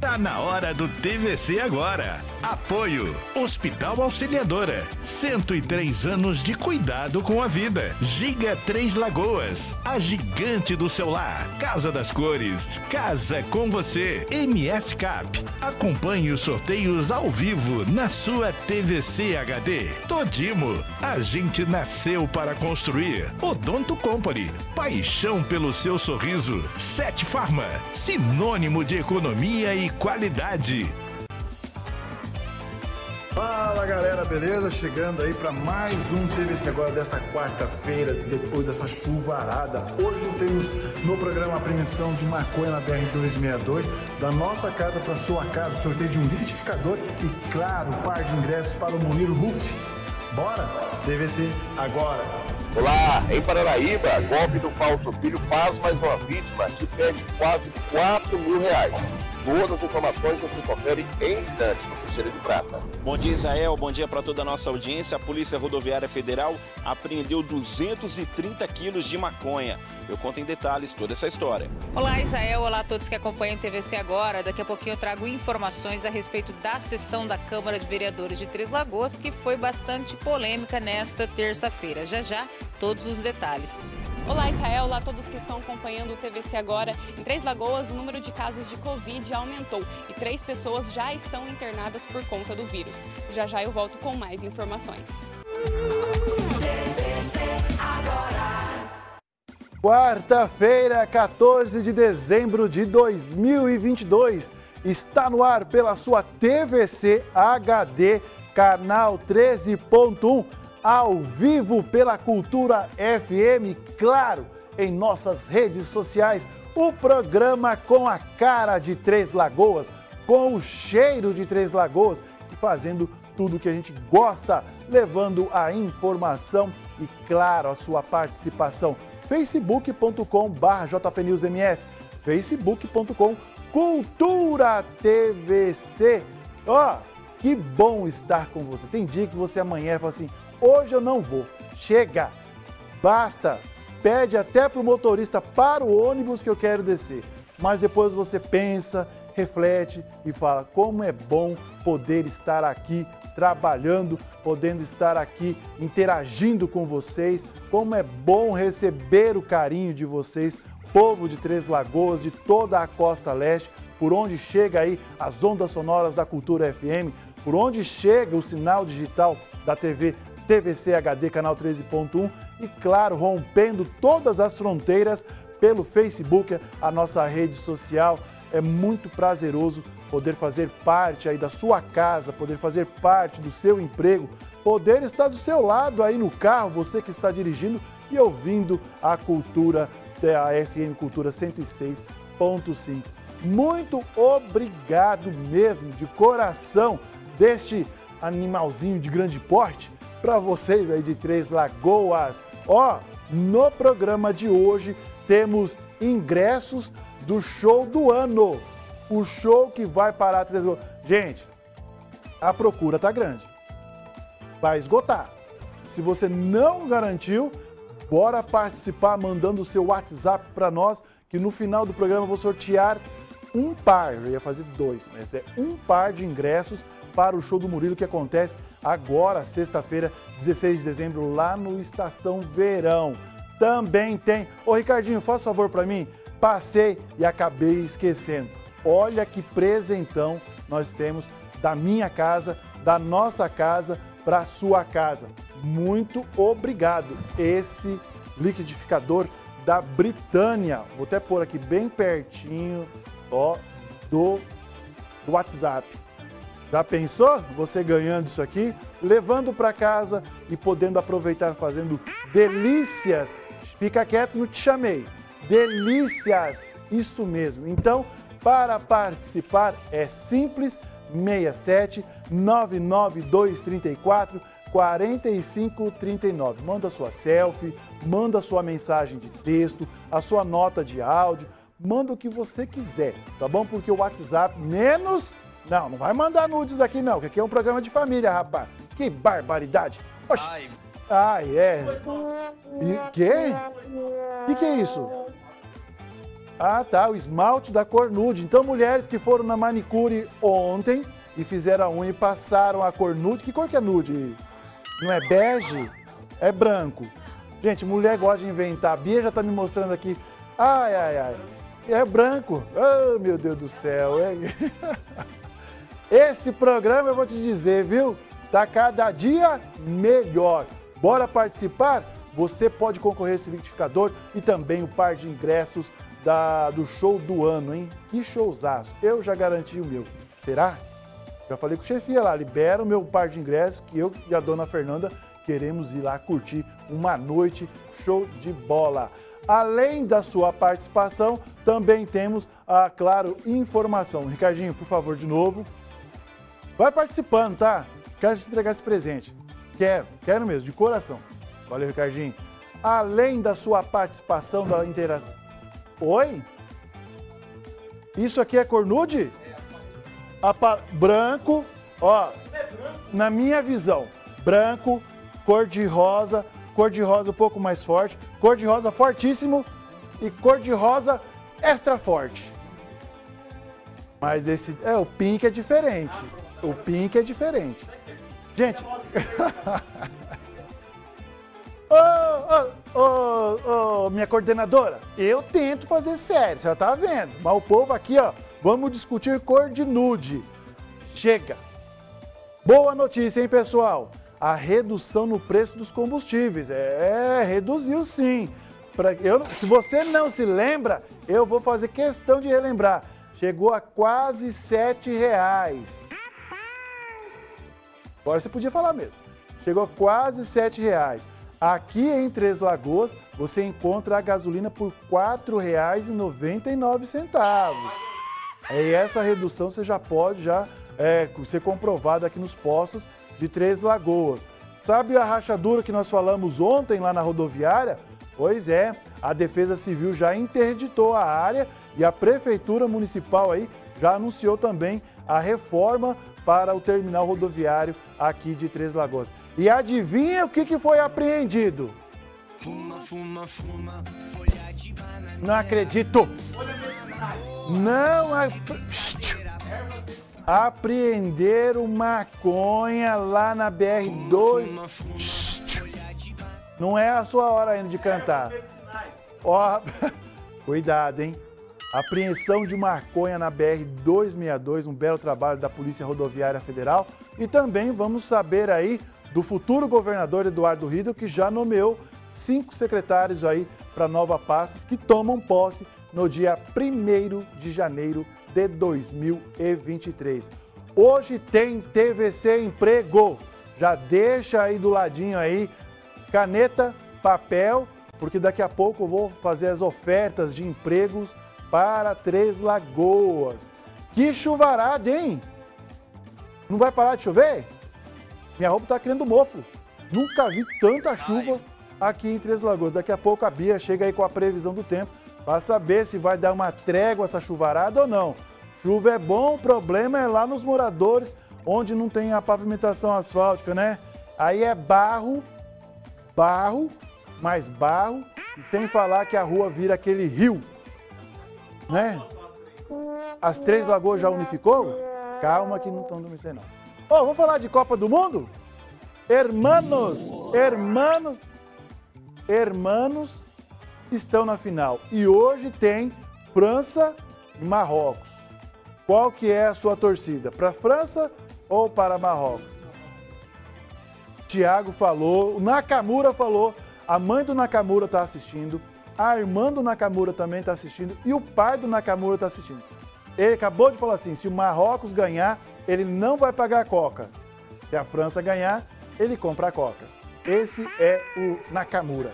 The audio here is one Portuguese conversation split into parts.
Tá na hora do TVC agora. Apoio Hospital Auxiliadora, 103 anos de cuidado com a vida. Giga Três Lagoas, a gigante do seu lar. Casa das Cores, casa com você. MS Cap, acompanhe os sorteios ao vivo na sua TVC HD. Todimo, a gente nasceu para construir. Odonto Company, paixão pelo seu sorriso. Sete Farma, sinônimo de economia e qualidade. Fala galera, beleza? Chegando aí para mais um TVC Agora desta quarta-feira, depois dessa chuvarada. Hoje temos no programa a apreensão de maconha na BR-262, da nossa casa para sua casa, sorteio de um liquidificador e, claro, um par de ingressos para o Murilo Huff. Bora? TVC Agora. Olá, em Paranaíba, golpe do falso filho faz mais uma vítima que perde quase 4 mil reais. Todas as informações você confere em instantes no Pulseira de Prata. Bom dia, Israel. Bom dia para toda a nossa audiência. A Polícia Rodoviária Federal apreendeu 230 quilos de maconha. Eu conto em detalhes toda essa história. Olá, Israel. Olá a todos que acompanham o TVC Agora. Daqui a pouquinho eu trago informações a respeito da sessão da Câmara de Vereadores de Três Lagoas, que foi bastante polêmica nesta terça-feira. Já, todos os detalhes. Olá, Israel. Olá a todos que estão acompanhando o TVC Agora. Em Três Lagoas, o número de casos de Covid aumentou e 3 pessoas já estão internadas por conta do vírus. Já eu volto com mais informações. Quarta-feira, 14 de dezembro de 2022. Está no ar pela sua TVC HD, canal 13.1. Ao vivo pela Cultura FM, claro, em nossas redes sociais, o programa com a cara de Três Lagoas, com o cheiro de Três Lagoas, fazendo tudo o que a gente gosta, levando a informação e, claro, a sua participação. facebook.com/jpnewsms, facebook.com/culturatvc. Ó, que bom estar com você. Tem dia que você amanhã e fala assim: hoje eu não vou. Chega. Basta. Pede até para o motorista, para o ônibus que eu quero descer. Mas depois você pensa, reflete e fala: como é bom poder estar aqui trabalhando, podendo estar aqui interagindo com vocês. Como é bom receber o carinho de vocês, povo de Três Lagoas, de toda a Costa Leste, por onde chega aí as ondas sonoras da Cultura FM, por onde chega o sinal digital da TV TVC HD, canal 13.1 e, claro, rompendo todas as fronteiras pelo Facebook, a nossa rede social. É muito prazeroso poder fazer parte aí da sua casa, poder fazer parte do seu emprego, poder estar do seu lado aí no carro, você que está dirigindo e ouvindo a Cultura, a FM Cultura 106.5. Muito obrigado mesmo, de coração, deste animalzinho de grande porte, para vocês aí de Três Lagoas. Ó, no programa de hoje temos ingressos do show do ano. O show que vai parar Três Lagoas. Gente, a procura tá grande. Vai esgotar. Se você não garantiu, bora participar mandando o seu WhatsApp para nós, que no final do programa eu vou sortear um par. Eu ia fazer 2, mas é um par de ingressos para o show do Murilo, que acontece agora, sexta-feira, 16 de dezembro, lá no Estação Verão. Também tem... Ô, Ricardinho, faz favor para mim. Passei e acabei esquecendo. Olha que presentão nós temos da minha casa, da nossa casa, para a sua casa. Muito obrigado. Esse liquidificador da Britânia. Vou até pôr aqui bem pertinho, ó, do WhatsApp. Já pensou você ganhando isso aqui, levando para casa e podendo aproveitar fazendo delícias? Fica quieto, não te chamei. Delícias, isso mesmo. Então, para participar é simples, 67 99234 4539. Manda sua selfie, manda sua mensagem de texto, a sua nota de áudio, manda o que você quiser, tá bom? Porque o WhatsApp menos... Não, não vai mandar nudes daqui não, que aqui é um programa de família, rapaz. Que barbaridade. Oxi. Ai, é. E quê? Que é isso? Ah, tá, o esmalte da cor nude. Então, mulheres que foram na manicure ontem e fizeram a unha e passaram a cor nude. Que cor que é nude? Não é bege? É branco. Gente, mulher gosta de inventar. A Bia já tá me mostrando aqui. Ai, ai, ai. É branco. Oh, meu Deus do céu. É... Esse programa, eu vou te dizer, viu? Tá cada dia melhor. Bora participar? Você pode concorrer a esse liquidificador e também o par de ingressos do show do ano, hein? Que showzaço. Eu já garanti o meu. Será? Já falei com o chefia lá, libera o meu par de ingressos que eu e a dona Fernanda queremos ir lá curtir uma noite show de bola. Além da sua participação, também temos, claro, informação. Ricardinho, por favor, de novo. Vai participando, tá? Quero te entregar esse presente. Quero mesmo, de coração. Valeu, Ricardinho. Além da sua participação, da interação... Oi? Isso aqui é cornude? Branco, ó, na minha visão, branco, cor de rosa um pouco mais forte, cor de rosa fortíssimo e cor de rosa extra forte. Mas esse, o pink é diferente, o pink é diferente. Gente... minha coordenadora, eu tento fazer sério, você já tá vendo. Mas o povo aqui, ó, vamos discutir cor de nude. Chega. Boa notícia, hein, pessoal? A redução no preço dos combustíveis. É, reduziu sim. Se você não se lembra, eu vou fazer questão de relembrar. Chegou a quase R$7. Agora você podia falar mesmo. Chegou a quase R$7. Aqui em Três Lagoas, você encontra a gasolina por R$ 4,99. E essa redução você já pode ser comprovada aqui nos postos de Três Lagoas. Sabe a rachadura que nós falamos ontem lá na rodoviária? Pois é, a Defesa Civil já interditou a área e a Prefeitura Municipal aí já anunciou também a reforma para o terminal rodoviário aqui de Três Lagoas. E adivinha o que foi apreendido? Não acredito! Não acredito! Apreenderam maconha lá na BR-262. Não é a sua hora ainda de cantar. Ó, cuidado, hein? Apreensão de maconha na BR-262, um belo trabalho da Polícia Rodoviária Federal. E também vamos saber aí do futuro governador Eduardo Riedel, que já nomeou 5 secretários aí para nova pastas que tomam posse no dia 1º de janeiro de 2023. Hoje tem TVC Emprego. Já deixa aí do ladinho aí caneta, papel, porque daqui a pouco eu vou fazer as ofertas de empregos para Três Lagoas. Que chuvarada, hein? Não vai parar de chover? Minha roupa tá criando mofo. Nunca vi tanta chuva aqui em Três Lagoas. Daqui a pouco a Bia chega aí com a previsão do tempo para saber se vai dar uma trégua essa chuvarada ou não. Chuva é bom, o problema é lá nos moradores, onde não tem a pavimentação asfáltica, né? Aí é barro, mais barro, e sem falar que a rua vira aquele rio, né? As Três Lagoas já unificou? Calma que não estão dormindo isso aí não. Ó, vamos falar de Copa do Mundo? Hermanos estão na final. E hoje tem França e Marrocos. Qual que é a sua torcida? Para França ou para Marrocos? Thiago falou, o Nakamura falou, a mãe do Nakamura está assistindo, a irmã do Nakamura também está assistindo e o pai do Nakamura está assistindo. Ele acabou de falar assim, se o Marrocos ganhar, ele não vai pagar a Coca. Se a França ganhar, ele compra a Coca. Esse é o Nakamura.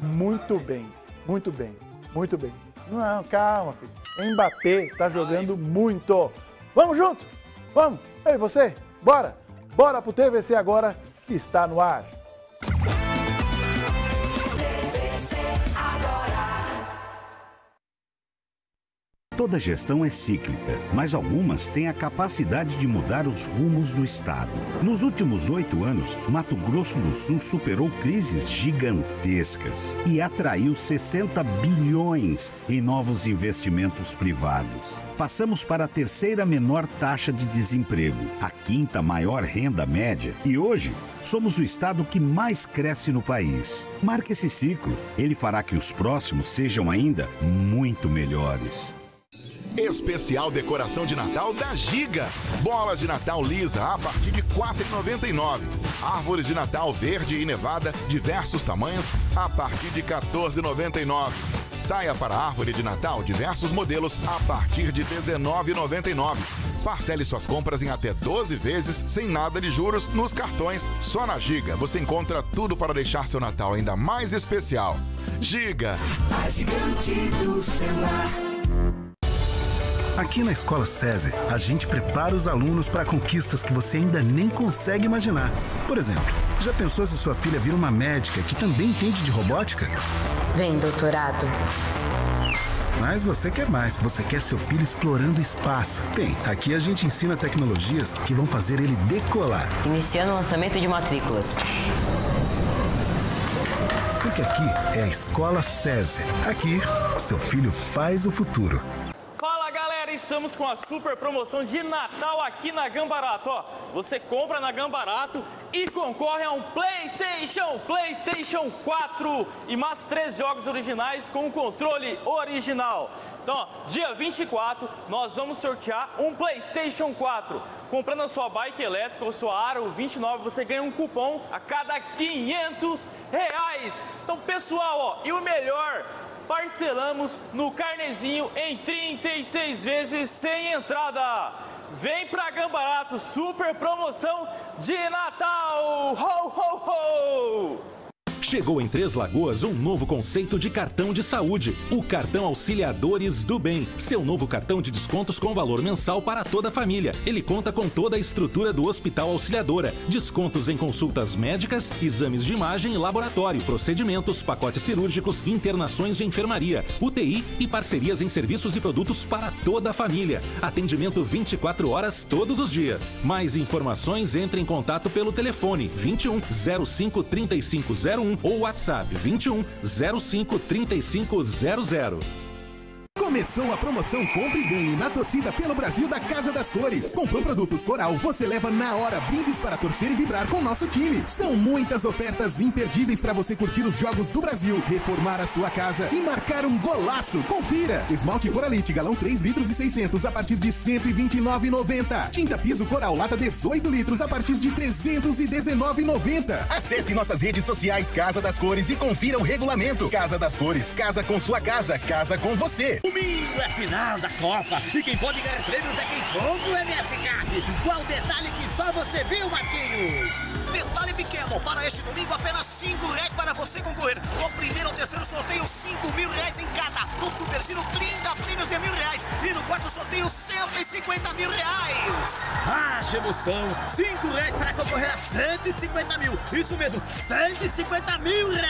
Muito bem, muito bem, muito bem. Não, calma, filho. Mbappé tá jogando muito. Vamos junto? Vamos? Ei, você? Bora? Bora pro TVC agora, que está no ar. Toda gestão é cíclica, mas algumas têm a capacidade de mudar os rumos do Estado. Nos últimos 8 anos, Mato Grosso do Sul superou crises gigantescas e atraiu 60 bilhões em novos investimentos privados. Passamos para a 3ª menor taxa de desemprego, a 5ª maior renda média e hoje somos o estado que mais cresce no país. Marque esse ciclo, ele fará que os próximos sejam ainda muito melhores. Especial decoração de Natal da Giga. Bolas de Natal lisa a partir de R$ 4,99. Árvores de Natal verde e nevada, diversos tamanhos, a partir de R$ 14,99. Saia para árvore de Natal, diversos modelos, a partir de R$ 19,99. Parcele suas compras em até 12 vezes, sem nada de juros, nos cartões. Só na Giga você encontra tudo para deixar seu Natal ainda mais especial. Giga, a gigante do celular. Aqui na Escola SESI, a gente prepara os alunos para conquistas que você ainda nem consegue imaginar. Por exemplo, já pensou se sua filha vira uma médica que também entende de robótica? Vem, doutorado. Mas você quer mais, você quer seu filho explorando o espaço. Bem, aqui a gente ensina tecnologias que vão fazer ele decolar. Iniciando o lançamento de matrículas. Porque aqui é a Escola SESI. Aqui, seu filho faz o futuro. Estamos com a super promoção de Natal aqui na Gambarato. Ó, você compra na Gambarato e concorre a um PlayStation 4 e mais 3 jogos originais com um controle original. Então, ó, dia 24, nós vamos sortear um PlayStation 4. Comprando a sua bike elétrica ou sua Aro 29, você ganha um cupom a cada R$500. Então, pessoal, ó, e o melhor... Parcelamos no carnezinho em 36 vezes sem entrada. Vem pra Gambarato, super promoção de Natal! Ho, ho, ho! Chegou em Três Lagoas um novo conceito de cartão de saúde, o Cartão Auxiliadores do Bem. Seu novo cartão de descontos com valor mensal para toda a família. Ele conta com toda a estrutura do Hospital Auxiliadora. Descontos em consultas médicas, exames de imagem e laboratório, procedimentos, pacotes cirúrgicos, internações de enfermaria, UTI e parcerias em serviços e produtos para toda a família. Atendimento 24 horas todos os dias. Mais informações, entre em contato pelo telefone 21 05 3501 ou WhatsApp 21 05 3500. Começou a promoção Compre e Ganhe na torcida pelo Brasil da Casa das Cores. Comprou produtos Coral, você leva na hora brindes para torcer e vibrar com o nosso time. São muitas ofertas imperdíveis para você curtir os jogos do Brasil, reformar a sua casa e marcar um golaço. Confira! Esmalte Coralite, galão 3 litros e 600 a partir de R$ 129,90. Tinta Piso Coral, lata 18 litros a partir de R$ 319,90. Acesse nossas redes sociais Casa das Cores e confira o regulamento. Casa das Cores, casa com sua casa, casa com você. É final da Copa e quem pode ganhar prêmios é quem compra o MS Cap. Qual detalhe que só você viu, Marquinhos? Detalhe pequeno, para este domingo apenas R$5 para você concorrer. No primeiro ou terceiro sorteio, R$5.000 em cada. No super giro, 30 prêmios de R$1.000 e no quarto sorteio, R$150.000. Ah, emoção! R$5 para concorrer a R$150.000. Isso mesmo, R$150.000.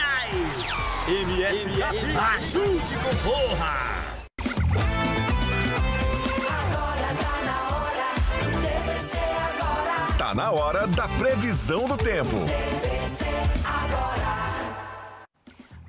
MS Cap, ajude e concorra! Tá na hora da previsão do tempo.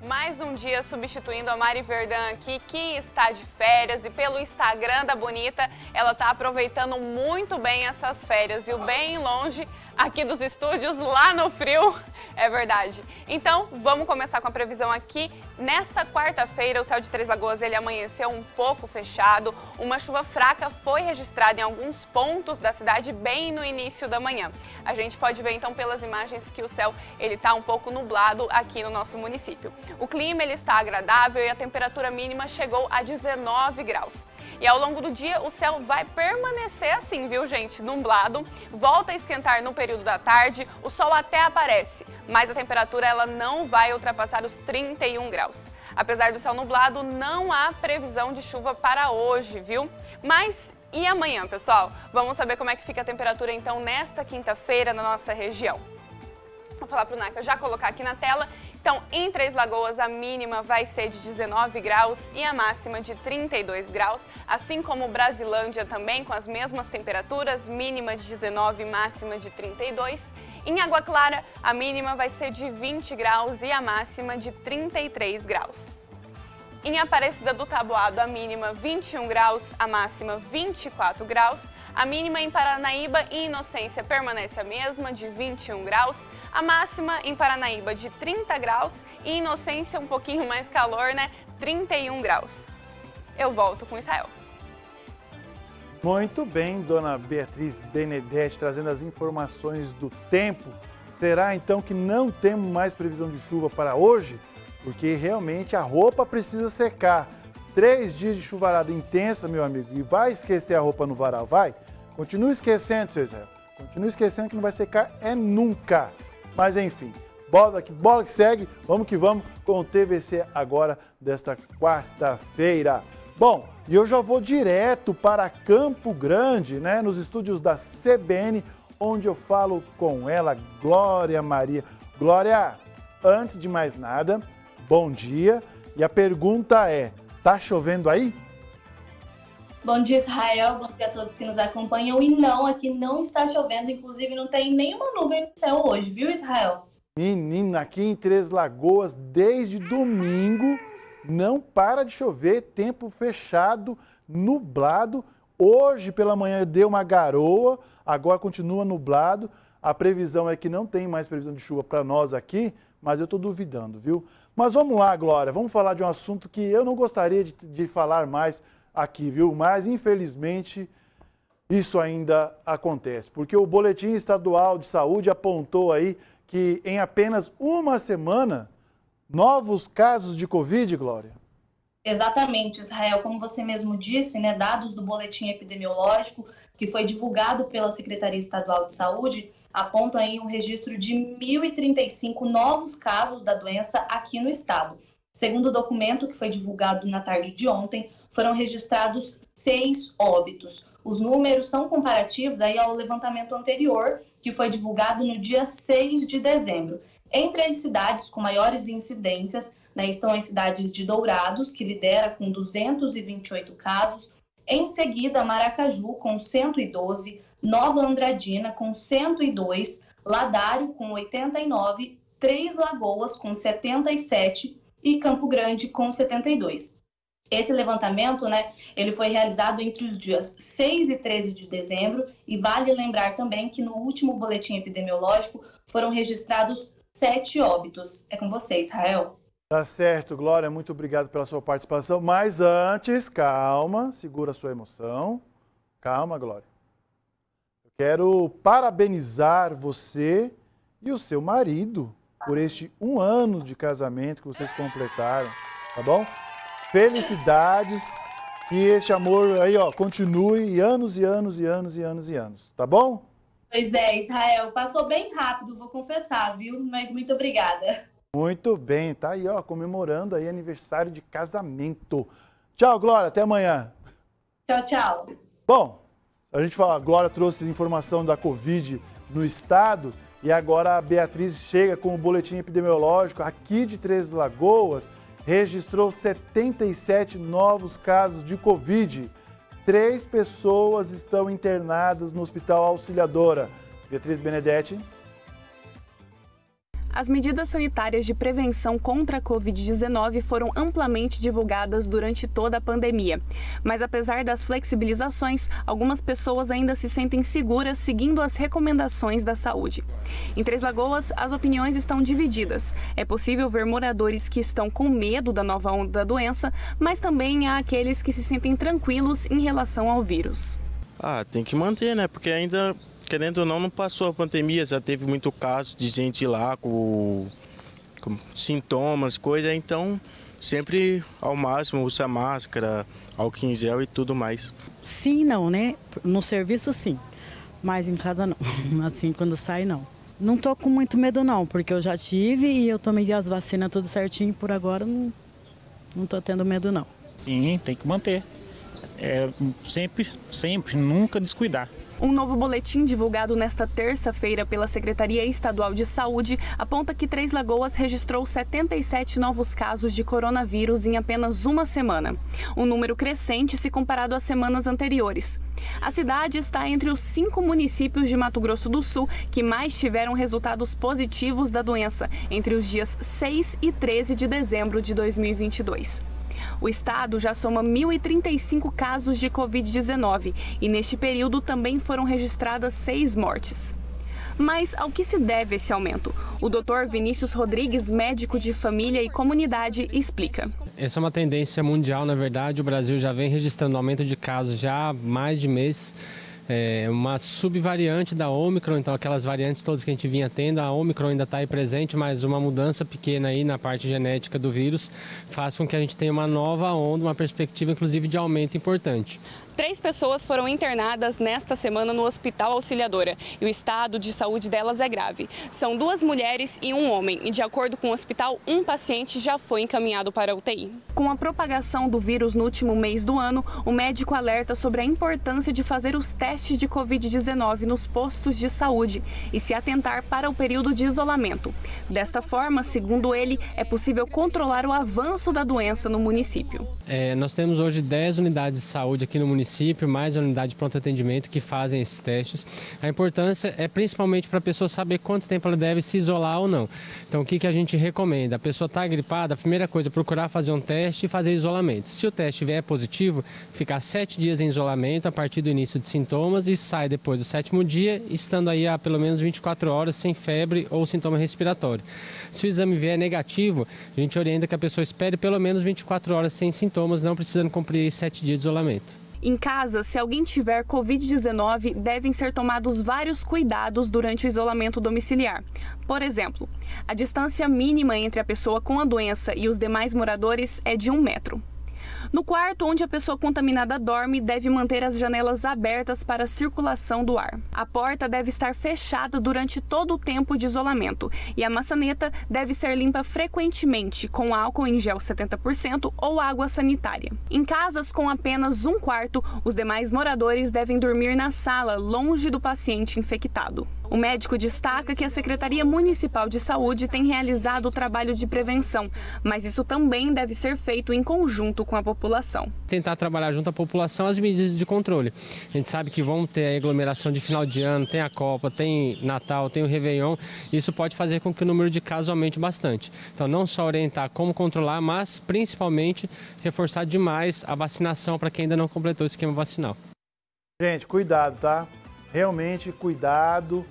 Mais um dia substituindo a Mari Verdão aqui, que está de férias, e pelo Instagram da Bonita, ela está aproveitando muito bem essas férias, viu? Bem longe aqui dos estúdios, lá no frio, é verdade. Então, vamos começar com a previsão aqui. Nesta quarta-feira, o céu de Três Lagoas, ele amanheceu um pouco fechado. Uma chuva fraca foi registrada em alguns pontos da cidade bem no início da manhã. A gente pode ver, então, pelas imagens que o céu, ele tá um pouco nublado aqui no nosso município. O clima, ele está agradável e a temperatura mínima chegou a 19 graus. E ao longo do dia, o céu vai permanecer assim, viu, gente? Nublado, volta a esquentar no período da tarde, o sol até aparece, mas a temperatura ela não vai ultrapassar os 31 graus. Apesar do céu nublado, não há previsão de chuva para hoje, viu? Mas e amanhã, pessoal? Vamos saber como é que fica a temperatura, então, nesta quinta-feira na nossa região. Vou falar para o Naka já colocar aqui na tela. Então, em Três Lagoas, a mínima vai ser de 19 graus e a máxima de 32 graus, assim como Brasilândia também, com as mesmas temperaturas, mínima de 19, máxima de 32. Em Água Clara, a mínima vai ser de 20 graus e a máxima de 33 graus. Em Aparecida do Taboado, a mínima 21 graus, a máxima 24 graus. A mínima em Paranaíba e Inocência permanece a mesma, de 21 graus. A máxima em Paranaíba de 30 graus e Inocência um pouquinho mais calor, né? 31 graus. Eu volto com Israel. Muito bem, dona Beatriz Benedetti, trazendo as informações do tempo. Será então que não temos mais previsão de chuva para hoje? Porque realmente a roupa precisa secar. 3 dias de chuvarada intensa, meu amigo, e vai esquecer a roupa no varal, vai? Continua esquecendo, seu Israel. Continua esquecendo que não vai secar é nunca. Mas enfim, bola que segue, vamos que vamos com o TVC agora desta quarta-feira. Bom, e eu já vou direto para Campo Grande, né, nos estúdios da CBN, onde eu falo com ela, Glória Maria. Glória, antes de mais nada, bom dia. E a pergunta é, tá chovendo aí? Bom dia, Israel. Bom dia a todos que nos acompanham. E não, aqui não está chovendo. Inclusive, não tem nenhuma nuvem no céu hoje, viu, Israel? Menina, aqui em Três Lagoas, desde domingo, não para de chover. Tempo fechado, nublado. Hoje, pela manhã, deu uma garoa. Agora continua nublado. A previsão é que não tem mais previsão de chuva para nós aqui, mas eu estou duvidando, viu? Mas vamos lá, Glória. Vamos falar de um assunto que eu não gostaria de falar mais aqui, viu? Mas, infelizmente, isso ainda acontece, porque o Boletim Estadual de Saúde apontou aí que em apenas uma semana, novos casos de Covid, Glória. Exatamente, Israel. Como você mesmo disse, né, dados do Boletim Epidemiológico, que foi divulgado pela Secretaria Estadual de Saúde, apontam aí um registro de 1.035 novos casos da doença aqui no estado. Segundo o documento que foi divulgado na tarde de ontem, foram registrados 6 óbitos. Os números são comparativos aí ao levantamento anterior, que foi divulgado no dia 6 de dezembro. Entre as cidades com maiores incidências, né, estão as cidades de Dourados, que lidera com 228 casos, em seguida Maracaju com 112, Nova Andradina com 102, Ladário com 89, Três Lagoas com 77 e Campo Grande com 72. Esse levantamento, né, ele foi realizado entre os dias 6 e 13 de dezembro e vale lembrar também que no último boletim epidemiológico foram registrados 7 óbitos. É com você, Israel. Tá certo, Glória. Muito obrigado pela sua participação. Mas antes, calma, segura a sua emoção. Calma, Glória. Eu quero parabenizar você e o seu marido por este 1 ano de casamento que vocês completaram, tá bom? Felicidades, que este amor aí, ó, continue anos e anos e anos e anos e anos, tá bom? Pois é, Israel, passou bem rápido, vou confessar, viu? Mas muito obrigada. Muito bem, tá aí, ó, comemorando aí aniversário de casamento. Tchau, Glória, até amanhã. Tchau, tchau. Bom, a gente fala, a Glória trouxe informação da Covid no estado e agora a Beatriz chega com o boletim epidemiológico aqui de Três Lagoas. Registrou 77 novos casos de Covid. 3 pessoas estão internadas no Hospital Auxiliadora. Beatriz Benedetti. As medidas sanitárias de prevenção contra a Covid-19 foram amplamente divulgadas durante toda a pandemia. Mas apesar das flexibilizações, algumas pessoas ainda se sentem seguras seguindo as recomendações da saúde. Em Três Lagoas, as opiniões estão divididas. É possível ver moradores que estão com medo da nova onda da doença, mas também há aqueles que se sentem tranquilos em relação ao vírus. Ah, tem que manter, né? Porque ainda... Querendo ou não, não passou a pandemia, já teve muito caso de gente lá com sintomas, coisa, então sempre ao máximo usa máscara, álcool em gel e tudo mais. Sim, não, né? No serviço sim, mas em casa não, assim quando sai não. Não tô com muito medo não, porque eu já tive e eu tomei as vacinas tudo certinho, por agora não tô tendo medo não. Sim, tem que manter, sempre, nunca descuidar. Um novo boletim divulgado nesta terça-feira pela Secretaria Estadual de Saúde aponta que Três Lagoas registrou 77 novos casos de coronavírus em apenas uma semana. Um número crescente se comparado às semanas anteriores. A cidade está entre os 5 municípios de Mato Grosso do Sul que mais tiveram resultados positivos da doença entre os dias 6 e 13 de dezembro de 2022. O estado já soma 1.035 casos de Covid-19 e neste período também foram registradas 6 mortes. Mas ao que se deve esse aumento? O Dr. Vinícius Rodrigues, médico de família e comunidade, explica. Essa é uma tendência mundial, na verdade. O Brasil já vem registrando aumento de casos já há mais de mês. É uma subvariante da Ômicron, então aquelas variantes todas que a gente vinha tendo, a Ômicron ainda está aí presente, mas uma mudança pequena aí na parte genética do vírus faz com que a gente tenha uma nova onda, uma perspectiva inclusive de aumento importante. 3 pessoas foram internadas nesta semana no Hospital Auxiliadora e o estado de saúde delas é grave. São 2 mulheres e 1 homem e, de acordo com o hospital, 1 paciente já foi encaminhado para a UTI. Com a propagação do vírus no último mês do ano, o médico alerta sobre a importância de fazer os testes de Covid-19 nos postos de saúde e se atentar para o período de isolamento. Desta forma, segundo ele, é possível controlar o avanço da doença no município. Nós temos hoje 10 unidades de saúde aqui no município, mais a unidade de pronto atendimento que fazem esses testes. A importância é principalmente para a pessoa saber quanto tempo ela deve se isolar ou não. Então, o que a gente recomenda? A pessoa está gripada, a primeira coisa é procurar fazer um teste e fazer isolamento. Se o teste vier positivo, ficar 7 dias em isolamento a partir do início de sintomas e sai depois do 7º dia, estando aí há pelo menos 24 horas sem febre ou sintoma respiratório. Se o exame vier negativo, a gente orienta que a pessoa espere pelo menos 24 horas sem sintomas, não precisando cumprir 7 dias de isolamento. Em casa, se alguém tiver Covid-19, devem ser tomados vários cuidados durante o isolamento domiciliar. Por exemplo, a distância mínima entre a pessoa com a doença e os demais moradores é de 1 metro. No quarto, onde a pessoa contaminada dorme, deve manter as janelas abertas para a circulação do ar. A porta deve estar fechada durante todo o tempo de isolamento e a maçaneta deve ser limpa frequentemente com álcool em gel 70% ou água sanitária. Em casas com apenas 1 quarto, os demais moradores devem dormir na sala, longe do paciente infectado. O médico destaca que a Secretaria Municipal de Saúde tem realizado o trabalho de prevenção, mas isso também deve ser feito em conjunto com a população. Tentar trabalhar junto à população as medidas de controle. A gente sabe que vão ter a aglomeração de final de ano, tem a Copa, tem Natal, tem o Réveillon. Isso pode fazer com que o número de casos aumente bastante. Então, não só orientar como controlar, mas principalmente reforçar demais a vacinação para quem ainda não completou o esquema vacinal. Gente, cuidado, tá? Realmente, cuidado.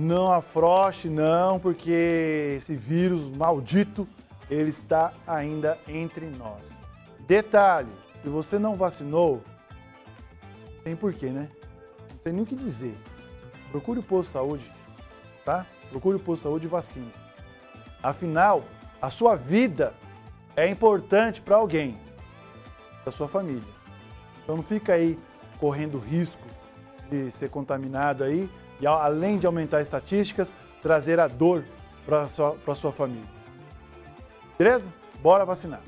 Não afrouxe, não, porque esse vírus maldito, ele está ainda entre nós. Detalhe, se você não vacinou, não tem porquê, né? Não tem nem o que dizer. Procure o posto de saúde, tá? Procure o posto de saúde e vacine-se. Afinal, a sua vida é importante para alguém, da sua família. Então não fica aí correndo risco de ser contaminado aí, e além de aumentar estatísticas, trazer a dor para a sua família. Beleza? Bora vacinar.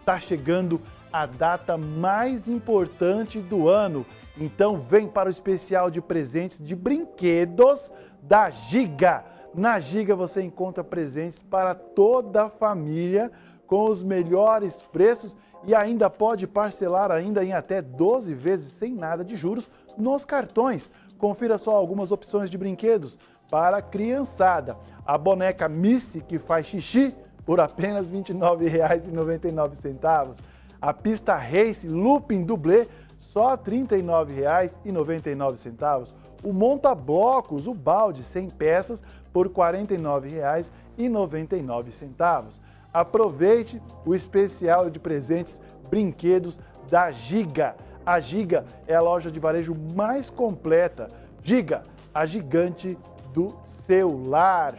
Está chegando a data mais importante do ano. Então vem para o especial de presentes de brinquedos da Giga. Na Giga você encontra presentes para toda a família com os melhores preços e ainda pode parcelar ainda em até 12 vezes sem nada de juros nos cartões. Confira só algumas opções de brinquedos para a criançada. A boneca Missy, que faz xixi, por apenas R$ 29,99. A pista Race Looping Dublê, só R$ 39,99. O monta-blocos, o balde, 100 peças, por R$ 49,99. Aproveite o especial de presentes brinquedos da Giga. A Giga é a loja de varejo mais completa. Giga, a gigante do celular.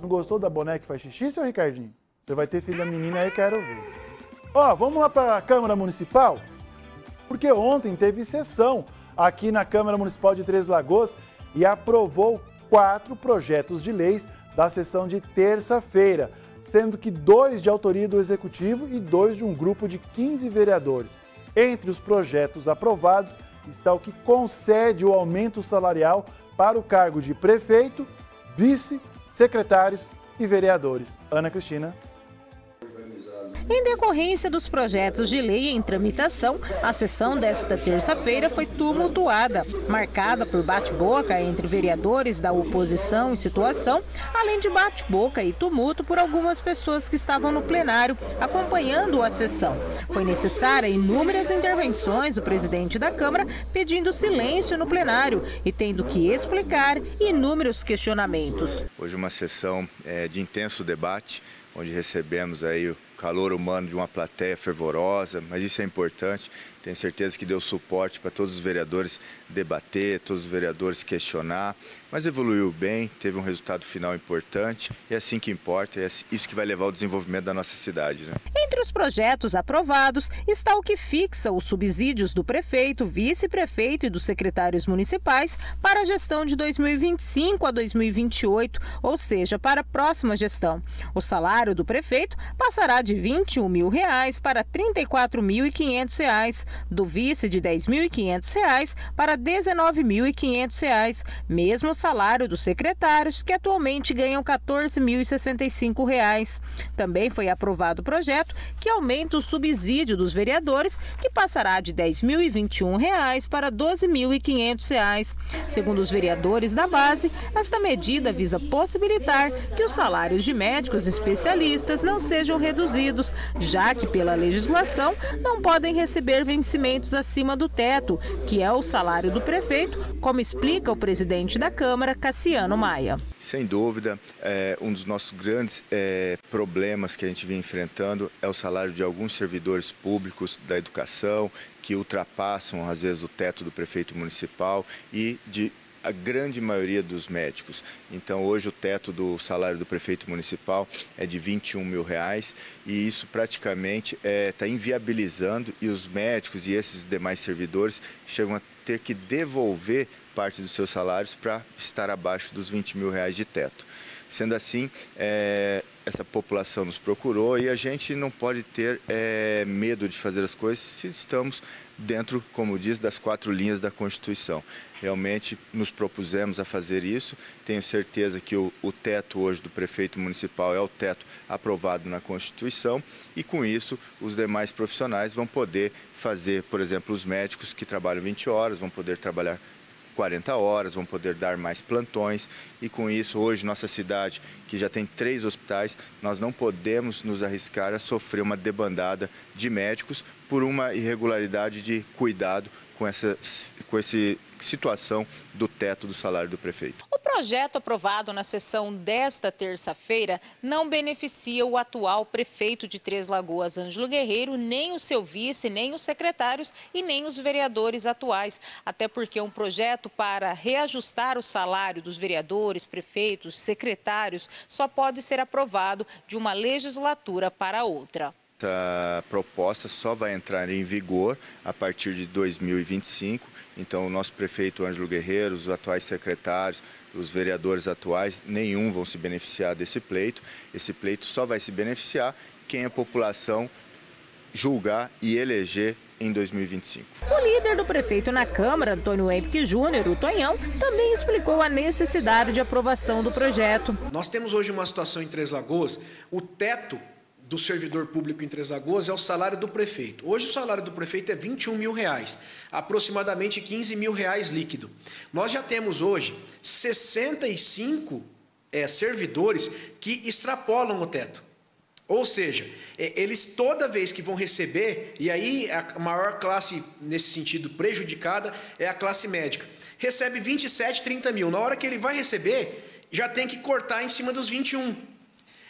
Não gostou da boneca que faz xixi, seu Ricardinho? Você vai ter filha menina aí, quero ver. Ó, vamos lá para a Câmara Municipal? Porque ontem teve sessão aqui na Câmara Municipal de Três Lagoas e aprovou 4 projetos de leis da sessão de terça-feira, sendo que 2 de autoria do Executivo e 2 de um grupo de 15 vereadores. Entre os projetos aprovados está o que concede o aumento salarial para o cargo de prefeito, vice, secretários e vereadores. Ana Cristina. Em decorrência dos projetos de lei em tramitação, a sessão desta terça-feira foi tumultuada, marcada por bate-boca entre vereadores da oposição em situação, além de bate-boca e tumulto por algumas pessoas que estavam no plenário acompanhando a sessão. Foi necessária inúmeras intervenções do presidente da Câmara pedindo silêncio no plenário e tendo que explicar inúmeros questionamentos. Hoje uma sessão de intenso debate, onde recebemos aí o calor humano de uma plateia fervorosa, mas isso é importante. Tenho certeza que deu suporte para todos os vereadores debater, todos os vereadores questionar, mas evoluiu bem, teve um resultado final importante e é assim que importa, é isso que vai levar ao desenvolvimento da nossa cidade, né? Entre os projetos aprovados está o que fixa os subsídios do prefeito, vice-prefeito e dos secretários municipais para a gestão de 2025 a 2028, ou seja, para a próxima gestão. O salário do prefeito passará de R$ 21.000 para R$ 34.500, do vice de R$ 10.500 para R$ 19.500, mesmo o salário dos secretários, que atualmente ganham R$ 14.065. Também foi aprovado o projeto que aumenta o subsídio dos vereadores, que passará de R$ 10.021 para R$ 12.500. Segundo os vereadores da base, esta medida visa possibilitar que os salários de médicos e especialistas não sejam reduzidos, já que pela legislação não podem receber vencimentos acima do teto, que é o salário do prefeito, como explica o presidente da Câmara, Cassiano Maia. Sem dúvida, um dos nossos grandes problemas que a gente vem enfrentando é o salário de alguns servidores públicos da educação, que ultrapassam às vezes o teto do prefeito municipal e de a grande maioria dos médicos. Então hoje o teto do salário do prefeito municipal é de R$ 21.000 e isso praticamente está inviabilizando, e os médicos e esses demais servidores chegam a ter que devolver parte dos seus salários para estar abaixo dos R$ 20.000 de teto. Sendo assim, essa população nos procurou e a gente não pode ter medo de fazer as coisas se estamos dentro, como diz, das 4 linhas da Constituição. Realmente nos propusemos a fazer isso. Tenho certeza que o teto hoje do prefeito municipal é o teto aprovado na Constituição e com isso os demais profissionais vão poder fazer, por exemplo, os médicos que trabalham 20 horas, vão poder trabalhar 40 horas, vão poder dar mais plantões e com isso hoje nossa cidade, que já tem 3 hospitais, nós não podemos nos arriscar a sofrer uma debandada de médicos por uma irregularidade de cuidado com essa situação do teto do salário do prefeito. O projeto aprovado na sessão desta terça-feira não beneficia o atual prefeito de Três Lagoas, Ângelo Guerreiro, nem o seu vice, nem os secretários e nem os vereadores atuais. Até porque um projeto para reajustar o salário dos vereadores, prefeitos, secretários, só pode ser aprovado de uma legislatura para outra. Essa proposta só vai entrar em vigor a partir de 2025, então o nosso prefeito Ângelo Guerreiro, os atuais secretários, os vereadores atuais, nenhum vão se beneficiar desse pleito. Esse pleito só vai se beneficiar quem a população julgar e eleger em 2025. O líder do prefeito na Câmara, Antônio Henrique Júnior, o Tonhão, também explicou a necessidade de aprovação do projeto. Nós temos hoje uma situação em Três Lagoas, o teto do servidor público em Três Lagoas é o salário do prefeito. Hoje o salário do prefeito é R$ 21.000, aproximadamente R$ 15.000 líquido. Nós já temos hoje 65 servidores que extrapolam o teto. Ou seja, eles toda vez que vão receber, e aí a maior classe nesse sentido prejudicada é a classe médica, recebe 27, 30 mil. Na hora que ele vai receber, já tem que cortar em cima dos 21.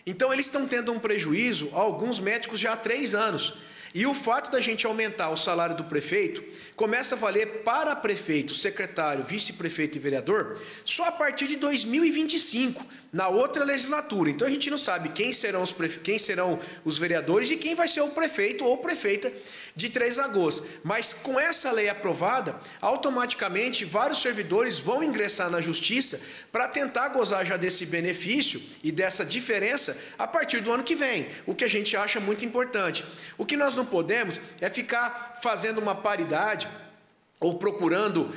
Então, eles estão tendo um prejuízo, alguns médicos já há 3 anos. E o fato da gente aumentar o salário do prefeito começa a valer para prefeito, secretário, vice-prefeito e vereador só a partir de 2025, na outra legislatura. Então, a gente não sabe quem serão os vereadores e quem vai ser o prefeito ou prefeita de Três Lagoas. Mas, com essa lei aprovada, automaticamente vários servidores vão ingressar na justiça para tentar gozar já desse benefício e dessa diferença a partir do ano que vem, o que a gente acha muito importante. O que nós não podemos é ficar fazendo uma paridade ou procurando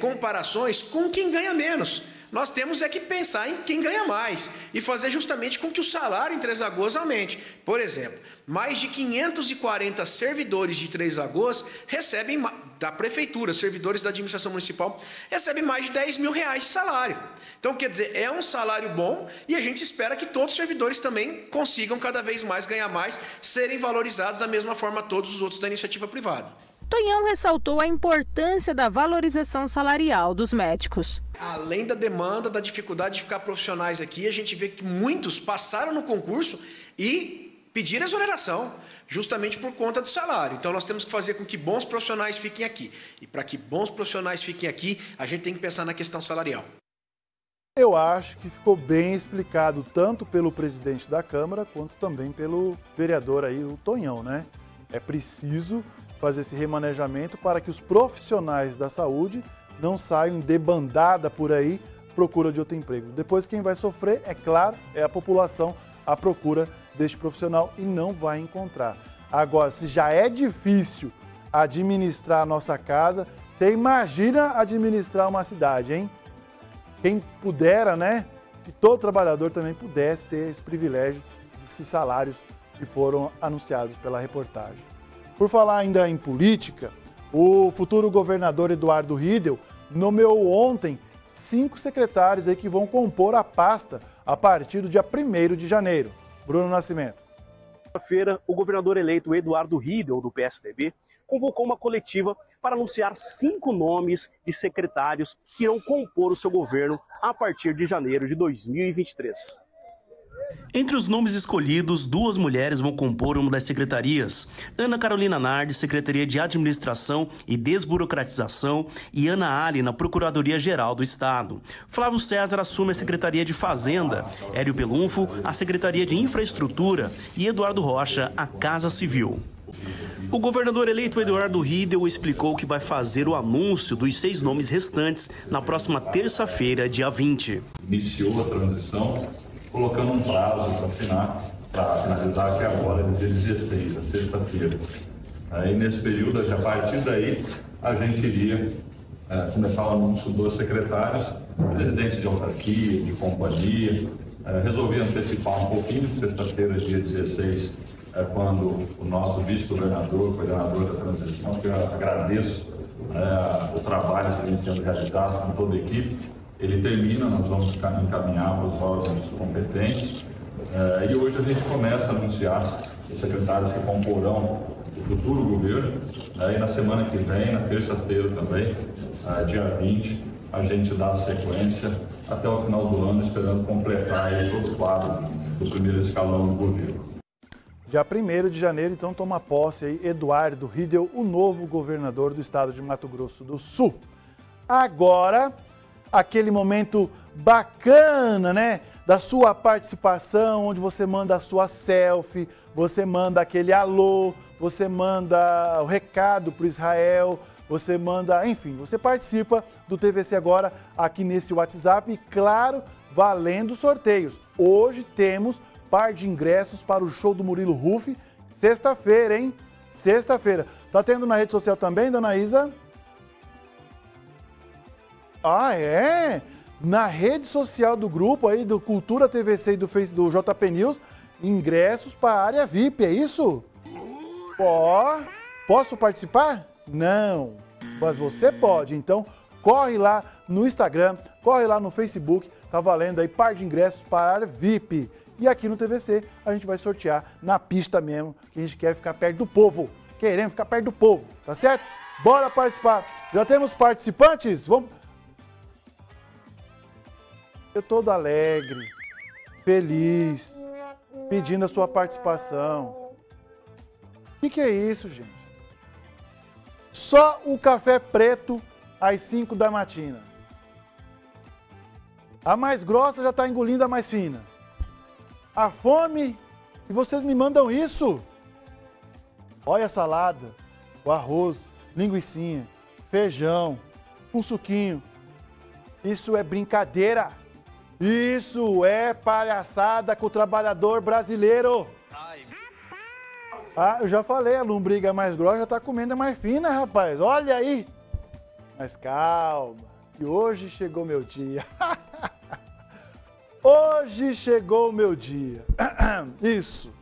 comparações com quem ganha menos. Nós temos é que pensar em quem ganha mais e fazer justamente com que o salário em Três Lagoas aumente. Por exemplo, mais de 540 servidores de Três Lagoas recebem, da prefeitura, servidores da administração municipal, recebem mais de R$10 mil de salário. Então, quer dizer, é um salário bom e a gente espera que todos os servidores também consigam cada vez mais ganhar mais, serem valorizados da mesma forma todos os outros da iniciativa privada. Tonhão ressaltou a importância da valorização salarial dos médicos. Além da demanda, da dificuldade de ficar profissionais aqui, a gente vê que muitos passaram no concurso e pediram exoneração, justamente por conta do salário. Então, nós temos que fazer com que bons profissionais fiquem aqui. E para que bons profissionais fiquem aqui, a gente tem que pensar na questão salarial. Eu acho que ficou bem explicado, tanto pelo presidente da Câmara, quanto também pelo vereador aí, o Tonhão, né? É preciso fazer esse remanejamento para que os profissionais da saúde não saiam de bandada por aí à procura de outro emprego. Depois quem vai sofrer, é claro, é a população à procura deste profissional e não vai encontrar. Agora, se já é difícil administrar a nossa casa, você imagina administrar uma cidade, hein? Quem pudera, né? Que todo trabalhador também pudesse ter esse privilégio desses salários que foram anunciados pela reportagem. Por falar ainda em política, o futuro governador Eduardo Riedel nomeou ontem 5 secretários aí que vão compor a pasta a partir do dia 1º de janeiro. Bruno Nascimento. Na feira, o governador eleito Eduardo Riedel, do PSDB, convocou uma coletiva para anunciar 5 nomes de secretários que irão compor o seu governo a partir de janeiro de 2023. Entre os nomes escolhidos, 2 mulheres vão compor uma das secretarias. Ana Carolina Nardi, Secretaria de Administração e Desburocratização, e Ana Ali, na Procuradoria-Geral do Estado. Flávio César assume a Secretaria de Fazenda, Hélio Pelunfo, a Secretaria de Infraestrutura e Eduardo Rocha, a Casa Civil. O governador eleito Eduardo Riedel explicou que vai fazer o anúncio dos 6 nomes restantes na próxima terça-feira, dia 20. Iniciou a transição, colocando um prazo para finalizar, que agora é dia 16, a sexta-feira. Aí, nesse período, a partir daí, a gente iria começar o anúncio dos secretários, presidente de autarquia, de companhia. Resolvi antecipar um pouquinho, sexta-feira, dia 16, quando o nosso vice-governador, coordenador da transição, que eu agradeço o trabalho que vem sendo realizado com toda a equipe, ele termina, nós vamos encaminhar para os órgãos competentes e hoje a gente começa a anunciar os secretários que comporão o futuro governo e na semana que vem, na terça-feira também, dia 20, a gente dá a sequência até o final do ano, esperando completar todo o quadro do primeiro escalão do governo. Dia 1º de janeiro, então, toma posse aí Eduardo Riedel, o novo governador do estado de Mato Grosso do Sul. Agora, aquele momento bacana, né? Da sua participação, onde você manda a sua selfie, você manda aquele alô, você manda o recado para o Israel, você manda, enfim, você participa do TVC agora aqui nesse WhatsApp e, claro, valendo sorteios. Hoje temos par de ingressos para o show do Murilo Huff, sexta-feira, hein? Sexta-feira. Tá tendo na rede social também, dona Isa? Ah, é? Na rede social do grupo aí, do Cultura TVC e do Face do JP News, ingressos para a área VIP, é isso? Ó, posso participar? Não, mas você pode. Então, corre lá no Instagram, corre lá no Facebook, tá valendo aí par de ingressos para a área VIP. E aqui no TVC a gente vai sortear na pista mesmo, que a gente quer ficar perto do povo. Queremos ficar perto do povo, tá certo? Bora participar. Já temos participantes? Vamos... Eu todo alegre, feliz, pedindo a sua participação. O que é isso, gente? Só o café preto às 5 da matina. A mais grossa já está engolindo a mais fina. A fome, e vocês me mandam isso? Olha a salada, o arroz, linguicinha, feijão, um suquinho. Isso é brincadeira. Isso é palhaçada com o trabalhador brasileiro. Ah, eu já falei, a lombriga mais grossa já tá comendo a mais fina, rapaz. Olha aí. Mas calma, que hoje chegou meu dia. Hoje chegou meu dia. Isso.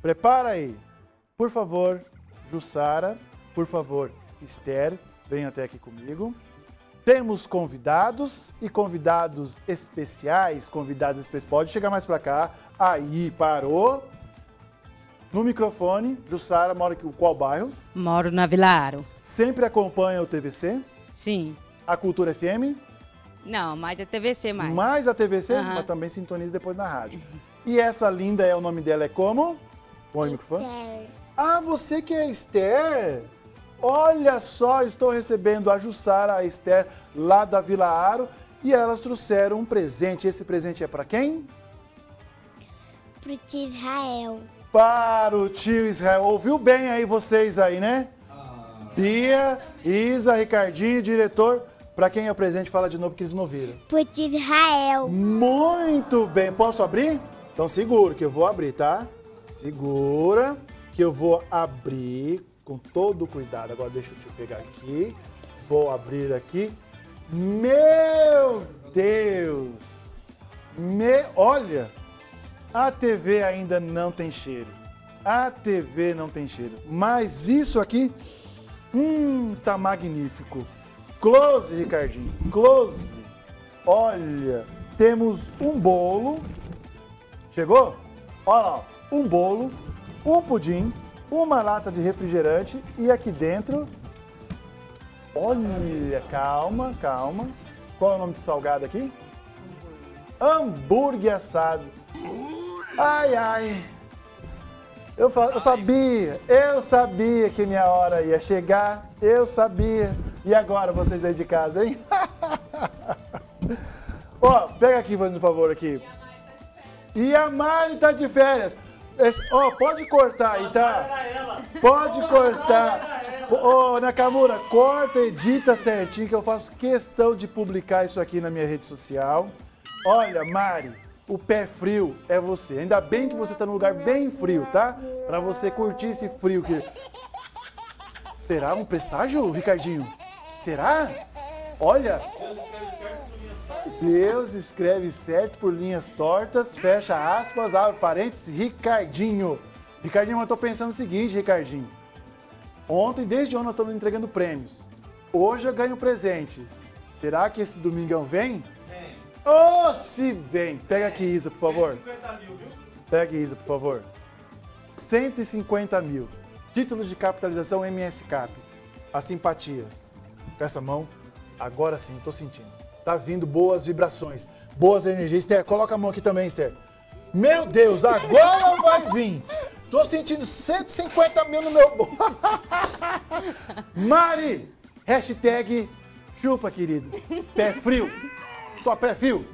Prepara aí. Por favor, Jussara, por favor, Esther, venham até aqui comigo. Temos convidados e convidados especiais, Pode chegar mais para cá. Aí, parou. No microfone, Jussara, mora em qual bairro? Moro na Vila Aro. Sempre acompanha o TVC? Sim. A Cultura FM? Não, mais a TVC mais. Mais a TVC? Uhum. Mas também sintoniza depois na rádio. E essa linda, o nome dela é como? Põe o microfone. Esther. Ah, você que é Esther? Olha só, estou recebendo a Jussara, a Esther, lá da Vila Aro. E elas trouxeram um presente. Esse presente é para quem? Para o tio Israel. Para o tio Israel. Ouviu bem aí vocês aí, né? Bia, Isa, Ricardinho, diretor. Para quem é o presente, fala de novo que eles não viram. Para o tio Israel. Muito bem. Posso abrir? Então segura que eu vou abrir, tá? Segura que eu vou abrir com todo cuidado. Agora deixa eu te pegar aqui. Vou abrir aqui. Meu Deus! Olha! A TV ainda não tem cheiro. A TV não tem cheiro. Mas isso aqui... tá magnífico. Close, Ricardinho. Close. Olha, temos um bolo. Chegou? Olha lá. Um bolo, um pudim, uma lata de refrigerante e aqui dentro, olha, calma, calma, qual é o nome de salgado aqui? Hambúrguer assado. Ai, ai, eu sabia que minha hora ia chegar, eu sabia. E agora vocês aí de casa, hein? Ó, pega aqui, por favor, aqui. E a Mari tá de férias. Ó, pode cortar aí, tá? Pode cortar. Ô, Nakamura, corta, edita certinho, que eu faço questão de publicar isso aqui na minha rede social. Olha, Mari, o pé frio é você. Ainda bem que você tá num lugar bem frio, tá? Pra você curtir esse frio que... Será um presságio, Ricardinho? Será? Olha... Deus escreve certo por linhas tortas, fecha aspas, abre parênteses, Ricardinho. Ricardinho, eu tô pensando o seguinte, Ricardinho. Desde ontem, eu tô entregando prêmios. Hoje eu ganho presente. Será que esse domingão vem? Vem. Oh, se vem. Pega aqui, Isa, por favor. 150 mil, viu? Pega aqui, Isa, por favor. 150 mil. Títulos de capitalização MS Cap. A simpatia. Com essa mão, agora sim, tô sentindo. Tá vindo boas vibrações, boas energias. Esther, coloca a mão aqui também, Esther. Meu Deus, agora vai vir. Tô sentindo 150 mil no meu bolso. Mari, hashtag chupa, querido. Pé frio. Só pé frio.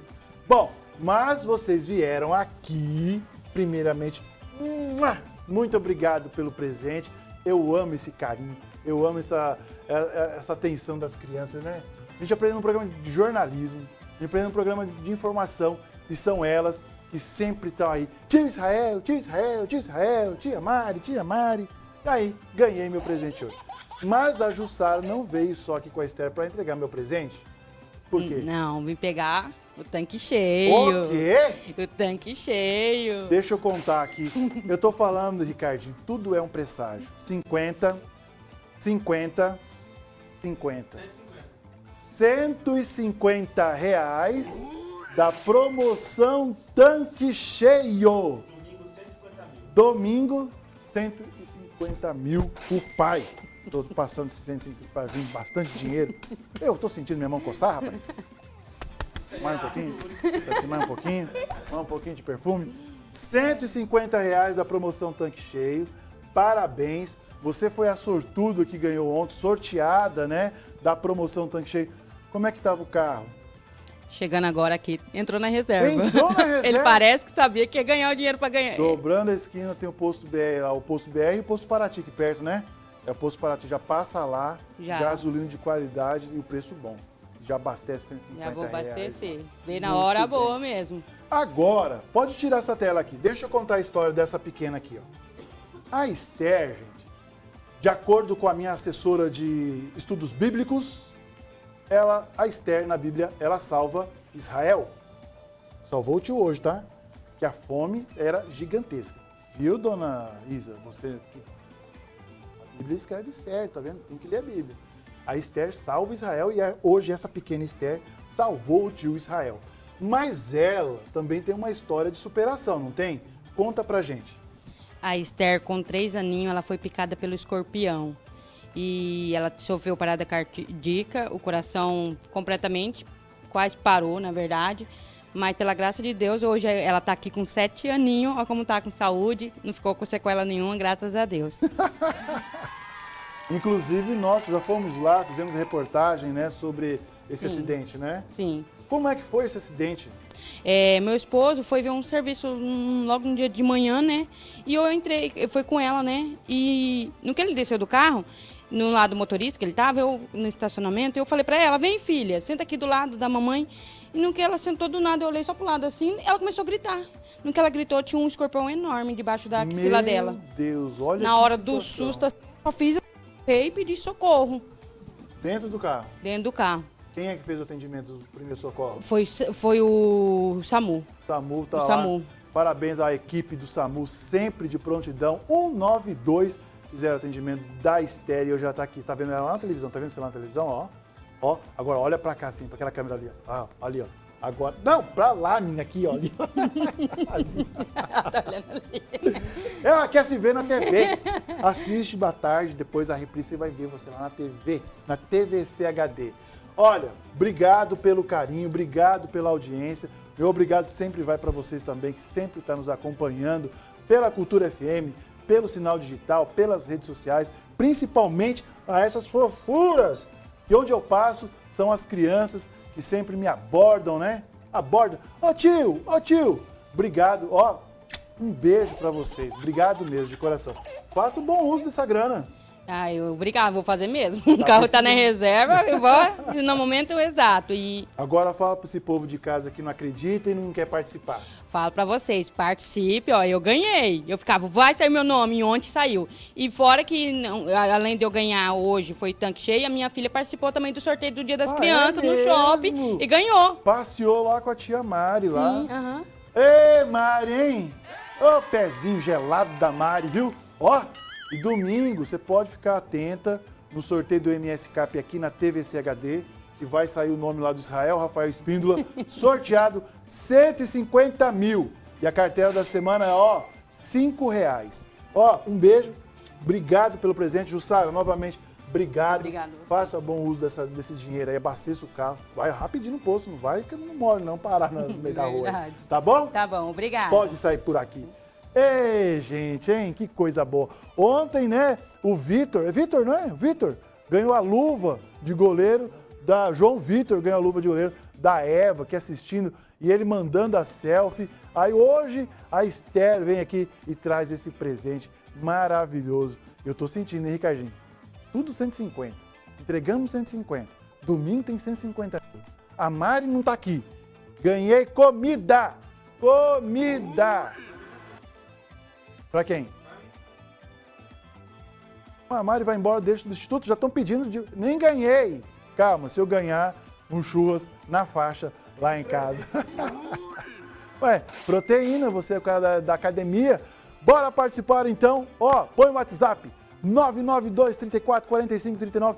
Bom, mas vocês vieram aqui, primeiramente. Muito obrigado pelo presente. Eu amo esse carinho. Eu amo essa atenção das crianças, né? A gente aprende um programa de jornalismo, a gente aprende um programa de informação, e são elas que sempre estão aí. Tio Israel, tio Israel, tio Israel, tia Mari, tia Mari. E aí, ganhei meu presente hoje. Mas a Jussara não veio só aqui com a Esther para entregar meu presente. Por quê? Não, vim pegar o tanque cheio. O quê? O tanque cheio. Deixa eu contar aqui. Eu tô falando, Ricardinho, tudo é um presságio. 50, 50, 50. R$150 da promoção Tanque Cheio. Domingo, 150 mil. Domingo, 150 mil o pai. Tô passando esses 150 para vir bastante dinheiro. Eu tô sentindo minha mão coçar, rapaz. Mais um pouquinho. Mais um pouquinho. Mais um pouquinho de perfume. R$150 da promoção Tanque Cheio. Parabéns. Você foi a sortuda que ganhou ontem, sorteada, né? Da promoção Tanque Cheio. Como é que estava o carro? Chegando agora aqui, entrou na reserva. Entrou na reserva? Ele parece que sabia que ia ganhar o dinheiro para ganhar. Dobrando a esquina tem o posto BR lá, o posto BR e o posto Paraty aqui perto, né? É o posto Paraty, já passa lá, já. Gasolina de qualidade e o preço bom. Já abastece 150 reais. Já vou abastecer. Vem na hora boa mesmo. Agora, pode tirar essa tela aqui. Deixa eu contar a história dessa pequena aqui, ó. A Esther, gente, de acordo com a minha assessora de estudos bíblicos... ela, a Esther, na Bíblia, ela salva Israel. Salvou o tio hoje, tá? Que a fome era gigantesca. Viu, dona Isa? Você... A Bíblia escreve certo, tá vendo? Tem que ler a Bíblia. A Esther salva Israel e hoje essa pequena Esther salvou o tio Israel. Mas ela também tem uma história de superação, não tem? Conta pra gente. A Esther, com 3 aninhos, ela foi picada pelo escorpião. E ela sofreu parada cardíaca, o coração completamente, quase parou, na verdade. Mas pela graça de Deus, hoje ela tá aqui com 7 aninhos, olha como tá com saúde. Não ficou com sequela nenhuma, graças a Deus. Inclusive, nós já fomos lá, fizemos reportagem, né, sobre esse acidente, né? Sim. Como é que foi esse acidente? É, meu esposo foi ver um serviço logo no dia de manhã, né? E eu entrei, eu fui com ela, né? E no que ele desceu do carro, no lado motorista que ele tava, eu no estacionamento, eu falei pra ela, vem filha, senta aqui do lado da mamãe. E no que ela sentou do nada, eu olhei só pro lado assim, ela começou a gritar. No que ela gritou, tinha um escorpião enorme debaixo da axila dela. Meu Deus, olha que situação. Na hora do susto, só fiz e pedi socorro. Dentro do carro? Dentro do carro. Quem é que fez o atendimento do primeiro socorro? Foi o SAMU. O SAMU tá lá. SAMU. Parabéns à equipe do SAMU, sempre de prontidão. 192 fizeram atendimento da Esther e eu já tá aqui. Tá vendo ela lá na televisão? Tá vendo você lá na televisão? Ó, ó. Agora olha pra cá, assim, pra aquela câmera ali. Ah, ali, ó. Agora... Não, pra lá, menina, aqui, ó. Ali. Ali. Tá olhando ali. Ela quer se ver na TV. Assiste à tarde, depois a reprise você vai ver você lá na TV, na TVC HD. Olha, obrigado pelo carinho, obrigado pela audiência. Meu obrigado sempre vai para vocês também, que sempre está nos acompanhando pela Cultura FM, pelo sinal digital, pelas redes sociais, principalmente a essas fofuras. E onde eu passo são as crianças que sempre me abordam, né? Abordam. Ô tio, ô tio. Obrigado, ó. Um beijo para vocês. Obrigado mesmo, de coração. Faça um bom uso dessa grana. Ah, eu obrigado, vou fazer mesmo. Tá, o carro está na reserva, eu vou no momento exato. E... Agora fala para esse povo de casa que não acredita e não quer participar. Falo para vocês, participe, ó, eu ganhei. Eu ficava, vai sair meu nome, e ontem saiu. E fora que, não, além de eu ganhar hoje, foi tanque cheio, a minha filha participou também do sorteio do Dia das Crianças, é no shopping, e ganhou. Passeou lá com a tia Mari, lá. Sim, aham. Ei, Mari, hein? Ô, pezinho gelado da Mari, viu? Ó... E domingo você pode ficar atenta no sorteio do MS Cap aqui na TVC HD, que vai sair o nome lá do Israel, Rafael Espíndola, sorteado 150 mil. E a cartela da semana é, ó, R$5. Ó, um beijo, obrigado pelo presente. Jussara, novamente, obrigado. Obrigado. Faça bom uso desse dinheiro aí, abasteça o carro. Vai rapidinho no posto, não vai, porque não mora, não, parar no meio da rua. Tá bom? Tá bom, obrigado. Pode sair por aqui. Ei, gente, hein? Que coisa boa. Ontem, né, o Vitor... É Vitor, não é? O Vitor ganhou a luva de goleiro da... João Vitor ganhou a luva de goleiro da Eva, que assistindo, e ele mandando a selfie. Aí hoje a Esther vem aqui e traz esse presente maravilhoso. Eu tô sentindo, hein, Ricardinho? Tudo 150. Entregamos 150. Domingo tem 150. A Mari não tá aqui. Ganhei comida! Comida! Pra quem? A Mari vai embora, deixa o substituto, já estão pedindo, de... nem ganhei. Calma, se eu ganhar um churras na faixa lá em casa. Ué, proteína, você é o cara da academia. Bora participar então. Ó, põe o WhatsApp, 992-34-4539.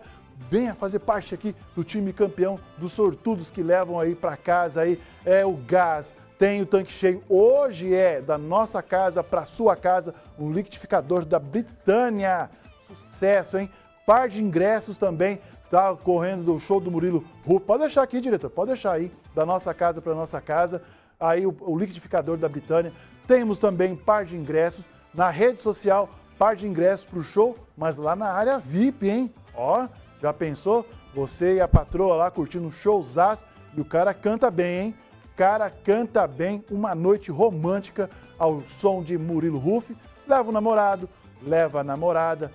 Venha fazer parte aqui do time campeão dos sortudos que levam aí pra casa aí, é o gás. Tem o tanque cheio, hoje é da nossa casa para sua casa, um liquidificador da Britânia. Sucesso, hein? Par de ingressos também, tá correndo do show do Murilo Huff. Pode deixar aqui, diretor, pode deixar aí, da nossa casa para nossa casa. Aí o liquidificador da Britânia. Temos também par de ingressos na rede social, par de ingressos para o show, mas lá na área VIP, hein? Ó, já pensou? Você e a patroa lá curtindo um showzaço e o cara canta bem, hein? Cara canta bem, uma noite romântica ao som de Murilo Huff. Leva o namorado, leva a namorada,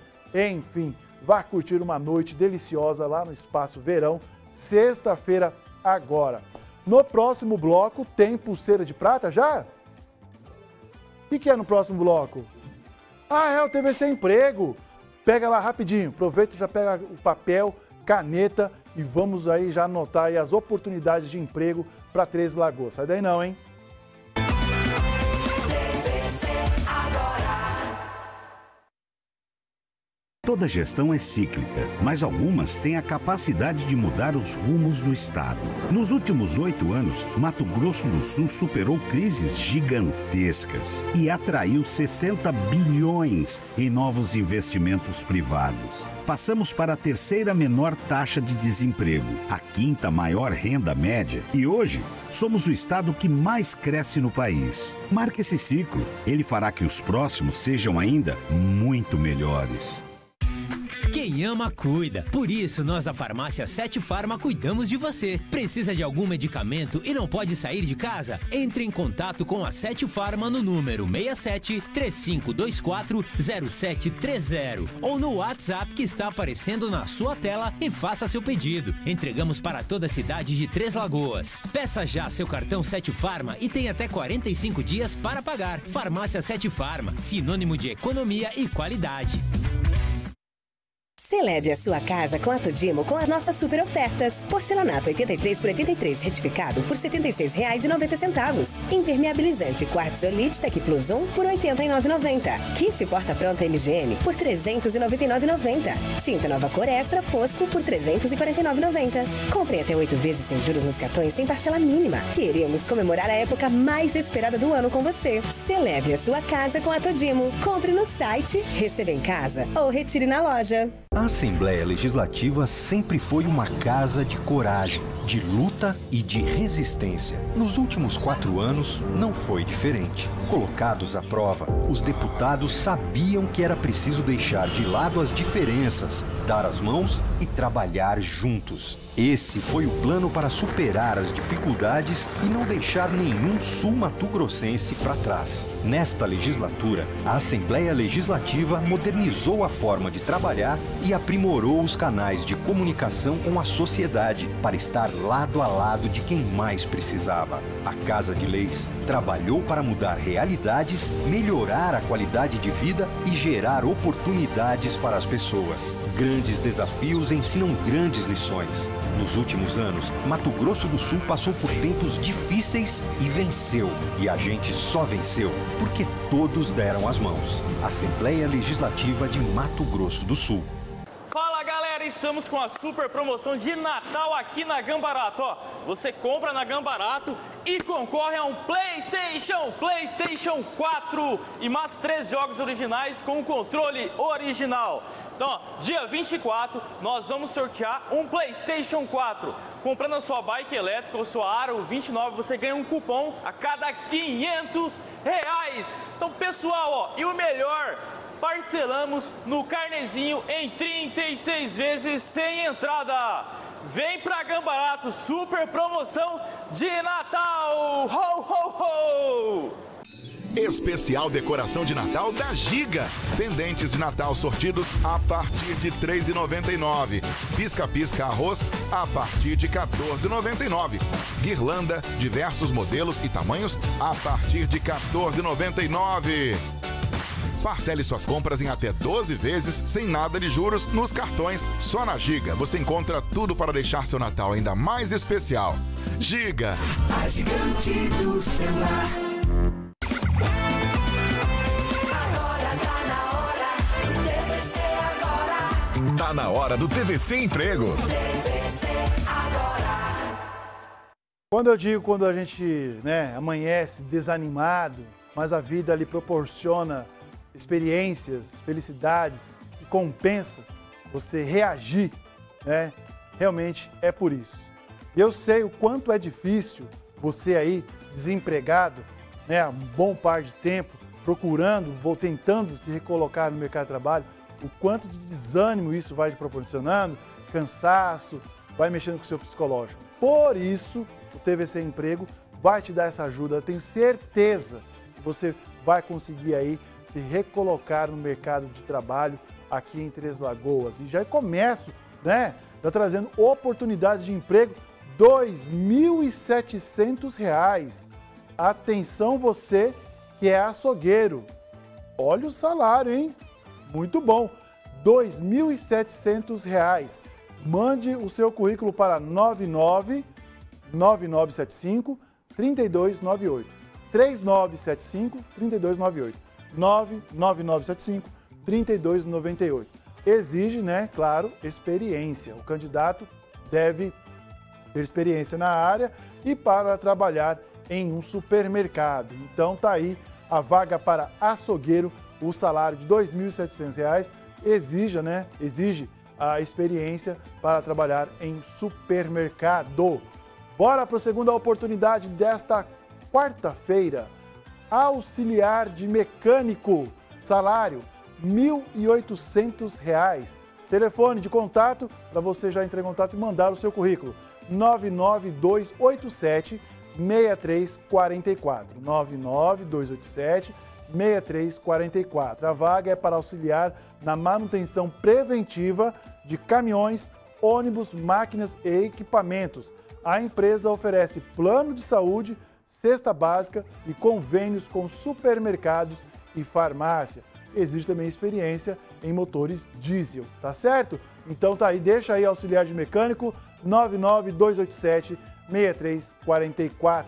enfim, vá curtir uma noite deliciosa lá no Espaço Verão, sexta-feira agora. No próximo bloco tem pulseira de prata já? O que é no próximo bloco? Ah, é o TVC Emprego. Pega lá rapidinho, aproveita e já pega o papel, caneta e vamos aí já anotar aí as oportunidades de emprego para Três Lagoas. Sai daí não, hein? Toda gestão é cíclica, mas algumas têm a capacidade de mudar os rumos do Estado. Nos últimos 8 anos, Mato Grosso do Sul superou crises gigantescas e atraiu 60 bilhões em novos investimentos privados. Passamos para a terceira menor taxa de desemprego, a quinta maior renda média e hoje somos o estado que mais cresce no país. Marque esse ciclo, ele fará que os próximos sejam ainda muito melhores. Quem ama, cuida. Por isso, nós da farmácia Sete Farma cuidamos de você. Precisa de algum medicamento e não pode sair de casa? Entre em contato com a Sete Farma no número 67-3524-0730 ou no WhatsApp que está aparecendo na sua tela e faça seu pedido. Entregamos para toda a cidade de Três Lagoas. Peça já seu cartão Sete Farma e tem até 45 dias para pagar. Farmácia Sete Farma, sinônimo de economia e qualidade. Celebre a sua casa com a Todimo com as nossas super ofertas. Porcelanato 83 por 83 retificado por R$ 76,90. Impermeabilizante quartzolite Tec Plus 1 por R$ 89,90. Kit porta pronta MGM por R$ 399,90. Tinta nova cor extra fosco por R$ 349,90. Compre até 8 vezes sem juros nos cartões sem parcela mínima. Queremos comemorar a época mais esperada do ano com você. Celebre a sua casa com a Todimo. Compre no site, receba em casa ou retire na loja. A Assembleia Legislativa sempre foi uma casa de coragem, de luta e de resistência. Nos últimos 4 anos, não foi diferente. Colocados à prova, os deputados sabiam que era preciso deixar de lado as diferenças, dar as mãos e trabalhar juntos. Esse foi o plano para superar as dificuldades e não deixar nenhum sul-mato-grossense para trás. Nesta legislatura, a Assembleia Legislativa modernizou a forma de trabalhar e aprimorou os canais de comunicação com a sociedade para estar lado a lado de quem mais precisava. A Casa de Leis trabalhou para mudar realidades, melhorar a qualidade de vida e gerar oportunidades para as pessoas. Grandes desafios ensinam grandes lições. Nos últimos anos, Mato Grosso do Sul passou por tempos difíceis e venceu. E a gente só venceu porque todos deram as mãos. Assembleia Legislativa de Mato Grosso do Sul. Fala, galera! Estamos com a super promoção de Natal aqui na Gambarato. Ó, você compra na Gambarato e concorre a um PlayStation 4 e mais 3 jogos originais com um controle original. Então, ó, dia 24, nós vamos sortear um PlayStation 4. Comprando a sua bike elétrica ou sua Aro 29, você ganha um cupom a cada R$500. Então, pessoal, ó, e o melhor, parcelamos no carnezinho em 36 vezes sem entrada. Vem pra Gambarato, super promoção de Natal! Ho, ho, ho! Especial decoração de Natal da Giga. Pendentes de Natal sortidos a partir de R$ 3,99. Pisca-pisca arroz a partir de R$ 14,99. Guirlanda, diversos modelos e tamanhos a partir de R$ 14,99. Parcele suas compras em até 12 vezes, sem nada de juros, nos cartões. Só na Giga você encontra tudo para deixar seu Natal ainda mais especial. Giga, a gigante do celular. Agora tá na hora do TVC Agora. Tá na hora do TVC Emprego. TVC Agora. Quando eu digo, quando a gente, né, amanhece desanimado, mas a vida lhe proporciona experiências, felicidades e compensa você reagir, né? Realmente é por isso. Eu sei o quanto é difícil você aí desempregado, né, um bom par de tempo, procurando, tentando se recolocar no mercado de trabalho, o quanto de desânimo isso vai te proporcionando, cansaço, vai mexendo com o seu psicológico. Por isso, o TVC Emprego vai te dar essa ajuda. Eu tenho certeza que você vai conseguir aí se recolocar no mercado de trabalho aqui em Três Lagoas. E já começo, né, já trazendo oportunidades de emprego, R$ 2.700. Atenção você que é açougueiro. Olha o salário, hein? Muito bom. R$ 2.700. Mande o seu currículo para 99-9975-3298. 3975-3298. 99975-3298. Exige, né, claro, experiência. O candidato deve ter experiência na área e para trabalhar em um supermercado. Então tá aí a vaga para açougueiro, o salário de R$ 2.700, exige a experiência para trabalhar em supermercado. Bora para a segunda oportunidade desta quarta-feira. Auxiliar de mecânico, salário R$ 1.800. Telefone de contato para você já entrar em contato e mandar o seu currículo. 99287-6344. 99287-6344. A vaga é para auxiliar na manutenção preventiva de caminhões, ônibus, máquinas e equipamentos. A empresa oferece plano de saúde, cesta básica e convênios com supermercados e farmácia. Existe também experiência em motores diesel, tá certo? Então tá aí, deixa aí auxiliar de mecânico, 99287-6344.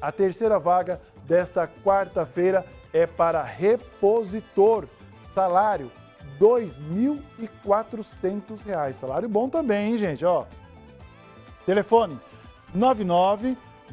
A terceira vaga desta quarta-feira é para repositor, salário R$ 2.400. Salário bom também, hein, gente? Ó, telefone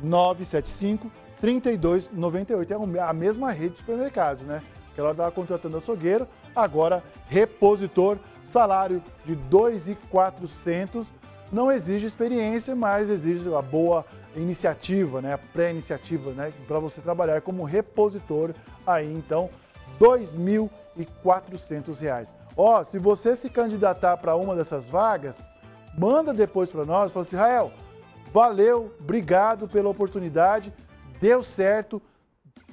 99975-3298. É a mesma rede de supermercados, né? Ela estava contratando açougueiro, agora repositor, salário de R$ 2.400. Não exige experiência, mas exige uma boa iniciativa, né? A pré-iniciativa, né? Para você trabalhar como repositor, aí então R$ 2.400. Ó, se você se candidatar para uma dessas vagas, manda depois para nós, fala assim: Rael, valeu, obrigado pela oportunidade, deu certo,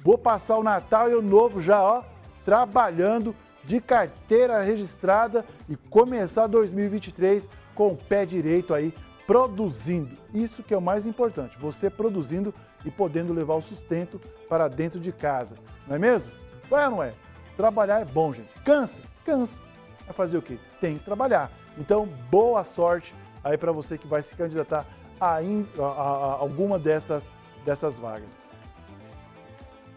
vou passar o Natal e o Novo já, ó, trabalhando de carteira registrada e começar 2023 com o pé direito aí, produzindo. Isso que é o mais importante, você produzindo e podendo levar o sustento para dentro de casa, não é mesmo? É ou não é? Trabalhar é bom, gente. Cansa? Cansa. Vai fazer o quê? Tem que trabalhar. Então, boa sorte aí para você que vai se candidatar a alguma dessas vagas.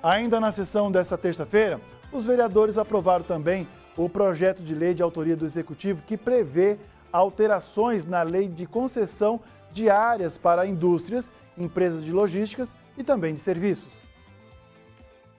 Ainda na sessão desta terça-feira, os vereadores aprovaram também o projeto de lei de autoria do Executivo que prevê alterações na lei de concessão de áreas para indústrias, empresas de logísticas e também de serviços.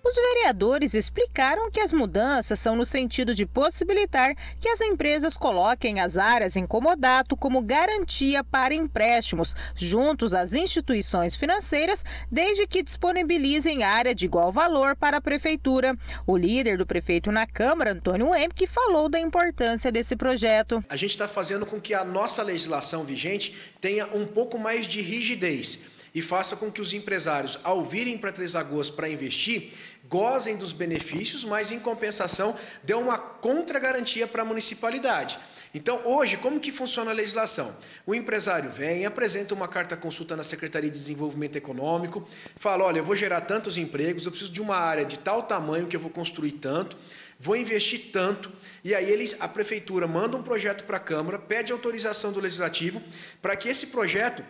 Os vereadores explicaram que as mudanças são no sentido de possibilitar que as empresas coloquem as áreas em comodato como garantia para empréstimos, juntos às instituições financeiras, desde que disponibilizem área de igual valor para a Prefeitura. O líder do prefeito na Câmara, Antônio Henrique, falou da importância desse projeto. A gente está fazendo com que a nossa legislação vigente tenha um pouco mais de rigidez e faça com que os empresários, ao virem para Três Lagoas para investir, gozem dos benefícios, mas em compensação dê uma contragarantia para a municipalidade. Então, hoje, como que funciona a legislação? O empresário vem, apresenta uma carta consulta na Secretaria de Desenvolvimento Econômico, fala: olha, eu vou gerar tantos empregos, eu preciso de uma área de tal tamanho que eu vou construir tanto, vou investir tanto, e aí a prefeitura manda um projeto para a Câmara, pede autorização do Legislativo para que esse projeto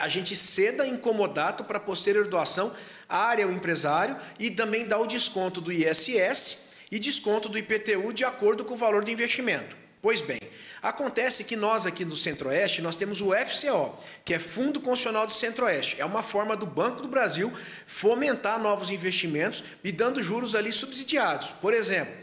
a gente ceda em comodato para posterior doação à área ao empresário e também dá o desconto do ISS e desconto do IPTU de acordo com o valor do investimento. Pois bem, acontece que nós aqui no Centro-Oeste, nós temos o FCO, que é Fundo Constitucional do Centro-Oeste. É uma forma do Banco do Brasil fomentar novos investimentos e dando juros ali subsidiados. Por exemplo,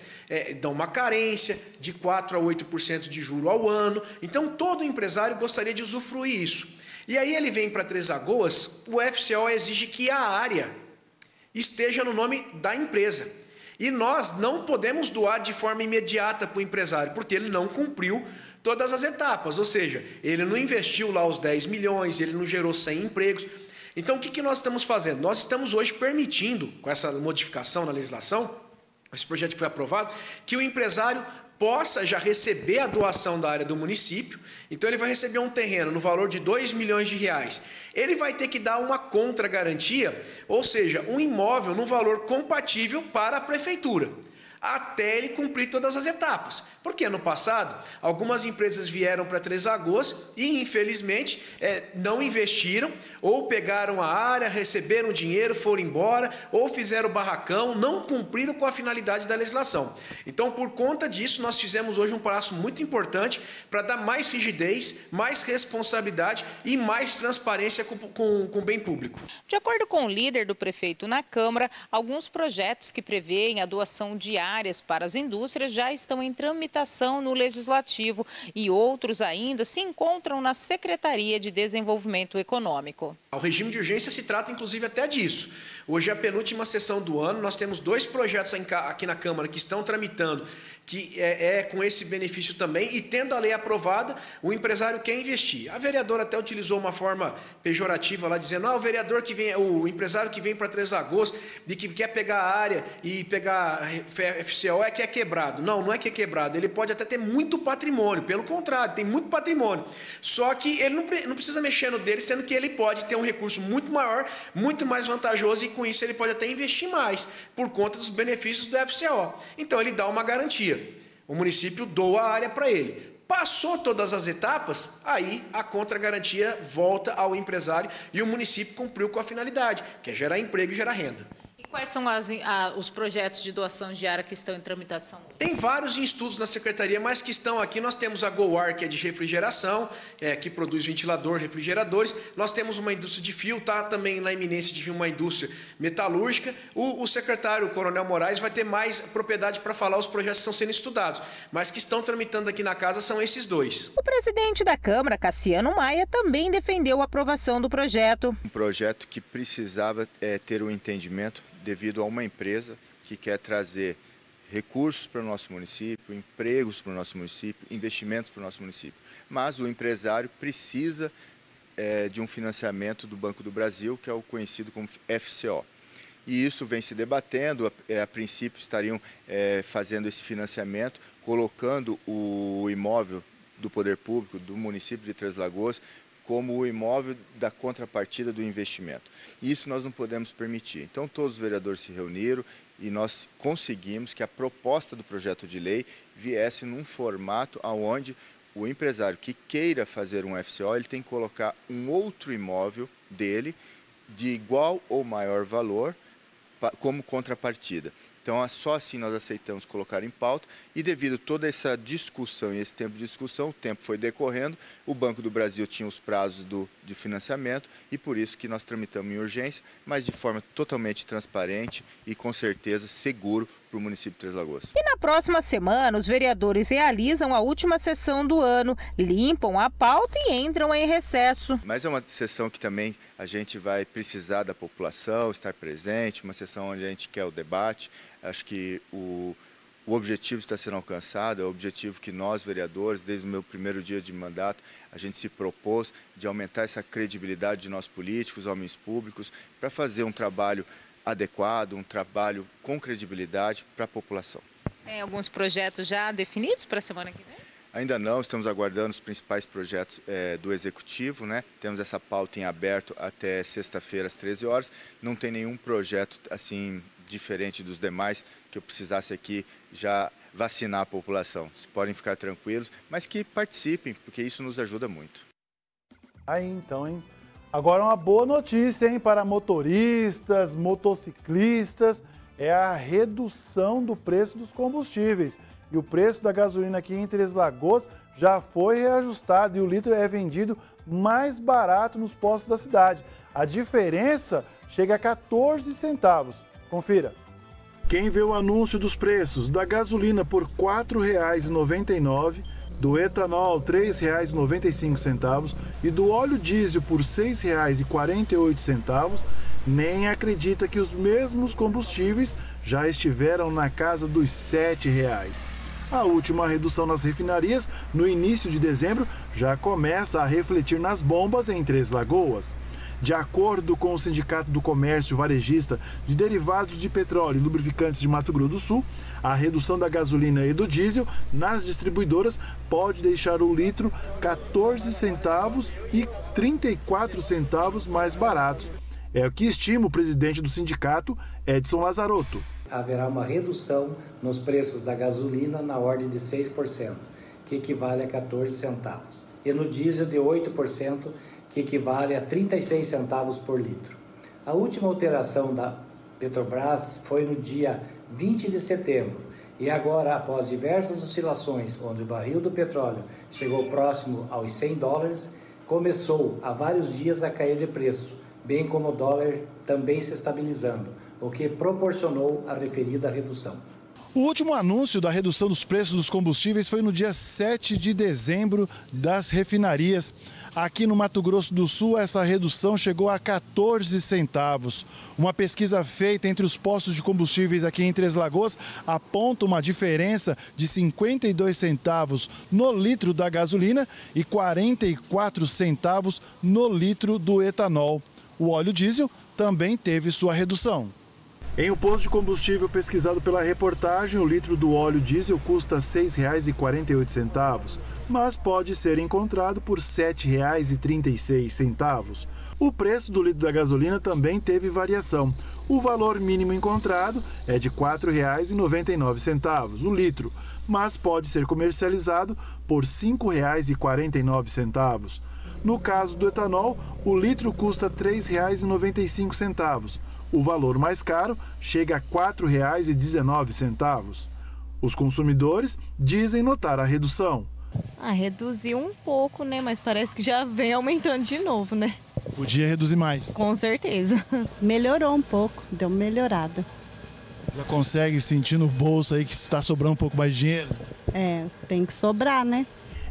dão uma carência de 4 a 8% de juro ao ano. Então, todo empresário gostaria de usufruir isso. E aí ele vem para Três Lagoas, o FCO exige que a área esteja no nome da empresa. E nós não podemos doar de forma imediata para o empresário, porque ele não cumpriu todas as etapas, ou seja, ele não investiu lá os 10 milhões, ele não gerou 100 empregos. Então, o que nós estamos fazendo? Nós estamos hoje permitindo, com essa modificação na legislação, esse projeto que foi aprovado, que o empresário possa já receber a doação da área do município. Então, ele vai receber um terreno no valor de R$ 2 milhões. Ele vai ter que dar uma contragarantia, ou seja, um imóvel no valor compatível para a prefeitura. até ele cumprir todas as etapas. Porque ano passado, algumas empresas vieram para Três Lagoas e, infelizmente, não investiram, ou pegaram a área, receberam dinheiro, foram embora, ou fizeram barracão, não cumpriram com a finalidade da legislação. Então, por conta disso, nós fizemos hoje um passo muito importante para dar mais rigidez, mais responsabilidade e mais transparência com o bem público. De acordo com o líder do prefeito na Câmara, alguns projetos que prevêem a doação de áreas para as indústrias já estão em tramitação no Legislativo e outros ainda se encontram na Secretaria de Desenvolvimento Econômico. O regime de urgência se trata inclusive até disso. Hoje é a penúltima sessão do ano, nós temos dois projetos aqui na Câmara que estão tramitando, que é com esse benefício também, e tendo a lei aprovada, o empresário quer investir. A vereadora até utilizou uma forma pejorativa lá, dizendo, ah, o empresário que vem para Três Lagoas e que quer pegar a área e pegar FCO é que é quebrado. Não, não é que é quebrado, ele pode até ter muito patrimônio, pelo contrário, tem muito patrimônio, só que ele não precisa mexer no dele, sendo que ele pode ter um recurso muito maior, muito mais vantajoso, e com isso ele pode até investir mais, por conta dos benefícios do FCO. Então ele dá uma garantia, o município doa a área para ele. Passou todas as etapas, aí a contragarantia volta ao empresário e o município cumpriu com a finalidade, que é gerar emprego e gerar renda. Quais são os projetos de doação de área que estão em tramitação? Tem vários estudos na Secretaria, mas que estão aqui. Nós temos a GoAr, que é de refrigeração, que produz ventilador, refrigeradores. Nós temos uma indústria de fio, está também na iminência de uma indústria metalúrgica. O secretário, o Coronel Moraes, vai ter mais propriedade para falar os projetos que estão sendo estudados, mas que estão tramitando aqui na casa são esses dois. O presidente da Câmara, Cassiano Maia, também defendeu a aprovação do projeto. Um projeto que precisava ter um entendimento devido a uma empresa que quer trazer recursos para o nosso município, empregos para o nosso município, investimentos para o nosso município. Mas o empresário precisa de um financiamento do Banco do Brasil, que é o conhecido como FCO. E isso vem se debatendo, a princípio estariam fazendo esse financiamento, colocando o imóvel do poder público, do município de Três Lagoas, como o imóvel da contrapartida do investimento. Isso nós não podemos permitir. Então, todos os vereadores se reuniram e nós conseguimos que a proposta do projeto de lei viesse num formato onde o empresário que queira fazer um FCO, ele tem que colocar um outro imóvel dele de igual ou maior valor como contrapartida. Então, só assim nós aceitamos colocar em pauta e, devido a toda essa discussão e esse tempo de discussão, o tempo foi decorrendo, o Banco do Brasil tinha os prazos de financiamento e por isso que nós tramitamos em urgência, mas de forma totalmente transparente e, com certeza, seguro para o município de Três Lagoas. E na próxima semana, os vereadores realizam a última sessão do ano, limpam a pauta e entram em recesso. Mas é uma sessão que também a gente vai precisar da população, estar presente, uma sessão onde a gente quer o debate. Acho que o objetivo está sendo alcançado, é o objetivo que nós, vereadores, desde o meu primeiro dia de mandato, a gente se propôs de aumentar essa credibilidade de nós políticos, homens públicos, para fazer um trabalho adequado, um trabalho com credibilidade para a população. Tem alguns projetos já definidos para a semana que vem? Ainda não, estamos aguardando os principais projetos do Executivo, né? Temos essa pauta em aberto até sexta-feira, às 13 horas. Não tem nenhum projeto assim diferente dos demais que eu precisasse aqui já vacinar a população. Vocês podem ficar tranquilos, mas que participem, porque isso nos ajuda muito. Aí então, hein? Agora uma boa notícia, hein? Para motoristas, motociclistas, é a redução do preço dos combustíveis. E o preço da gasolina aqui em Três Lagoas já foi reajustado e o litro é vendido mais barato nos postos da cidade. A diferença chega a 14 centavos. Confira. Quem vê o anúncio dos preços da gasolina por R$ 4,99, do etanol R$ 3,95 e do óleo diesel por R$ 6,48, nem acredita que os mesmos combustíveis já estiveram na casa dos R$ 7,00. A última redução nas refinarias, no início de dezembro, já começa a refletir nas bombas em Três Lagoas. De acordo com o Sindicato do Comércio Varejista de Derivados de Petróleo e Lubrificantes de Mato Grosso do Sul, a redução da gasolina e do diesel nas distribuidoras pode deixar o litro 14 centavos e 34 centavos mais baratos. É o que estima o presidente do sindicato, Edson Lazarotto. haverá uma redução nos preços da gasolina na ordem de 6%, que equivale a 14 centavos, e no diesel de 8%, que equivale a 36 centavos por litro. A última alteração da Petrobras foi no dia 20 de setembro, e agora, após diversas oscilações, onde o barril do petróleo chegou próximo aos 100 dólares, começou há vários dias a cair de preço, bem como o dólar também se estabilizando, o que proporcionou a referida redução. O último anúncio da redução dos preços dos combustíveis foi no dia 7 de dezembro das refinarias. Aqui no Mato Grosso do Sul, essa redução chegou a 14 centavos. Uma pesquisa feita entre os postos de combustíveis aqui em Três Lagoas aponta uma diferença de 52 centavos no litro da gasolina e 44 centavos no litro do etanol. O óleo diesel também teve sua redução. Em um posto de combustível pesquisado pela reportagem, o litro do óleo diesel custa R$ 6,48, mas pode ser encontrado por R$ 7,36. O preço do litro da gasolina também teve variação. O valor mínimo encontrado é de R$ 4,99 o litro, mas pode ser comercializado por R$ 5,49. No caso do etanol, o litro custa R$ 3,95. O valor mais caro chega a R$ 4,19. Os consumidores dizem notar a redução. Reduziu um pouco, né? Mas parece que já vem aumentando de novo, né? Podia reduzir mais. Com certeza. Melhorou um pouco, deu uma melhorada. Já consegue sentir no bolso aí que está sobrando um pouco mais de dinheiro? Tem que sobrar, né?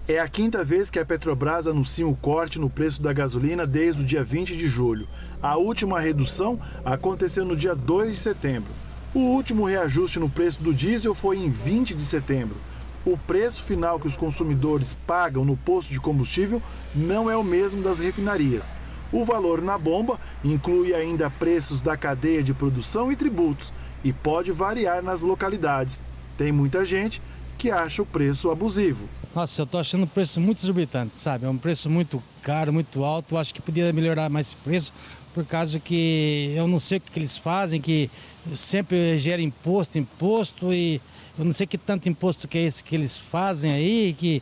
É a quinta vez que a Petrobras anuncia um corte no preço da gasolina desde o dia 20 de julho. A última redução aconteceu no dia 2 de setembro. O último reajuste no preço do diesel foi em 20 de setembro. O preço final que os consumidores pagam no posto de combustível não é o mesmo das refinarias. O valor na bomba inclui ainda preços da cadeia de produção e tributos e pode variar nas localidades. Tem muita gente que acha o preço abusivo. Nossa, eu estou achando o preço muito exorbitante, sabe? É um preço muito caro, muito alto. Eu acho que poderia melhorar mais esse preço, por causa que eu não sei o que eles fazem, que sempre gera imposto, e eu não sei que tanto imposto que é esse que eles fazem aí, que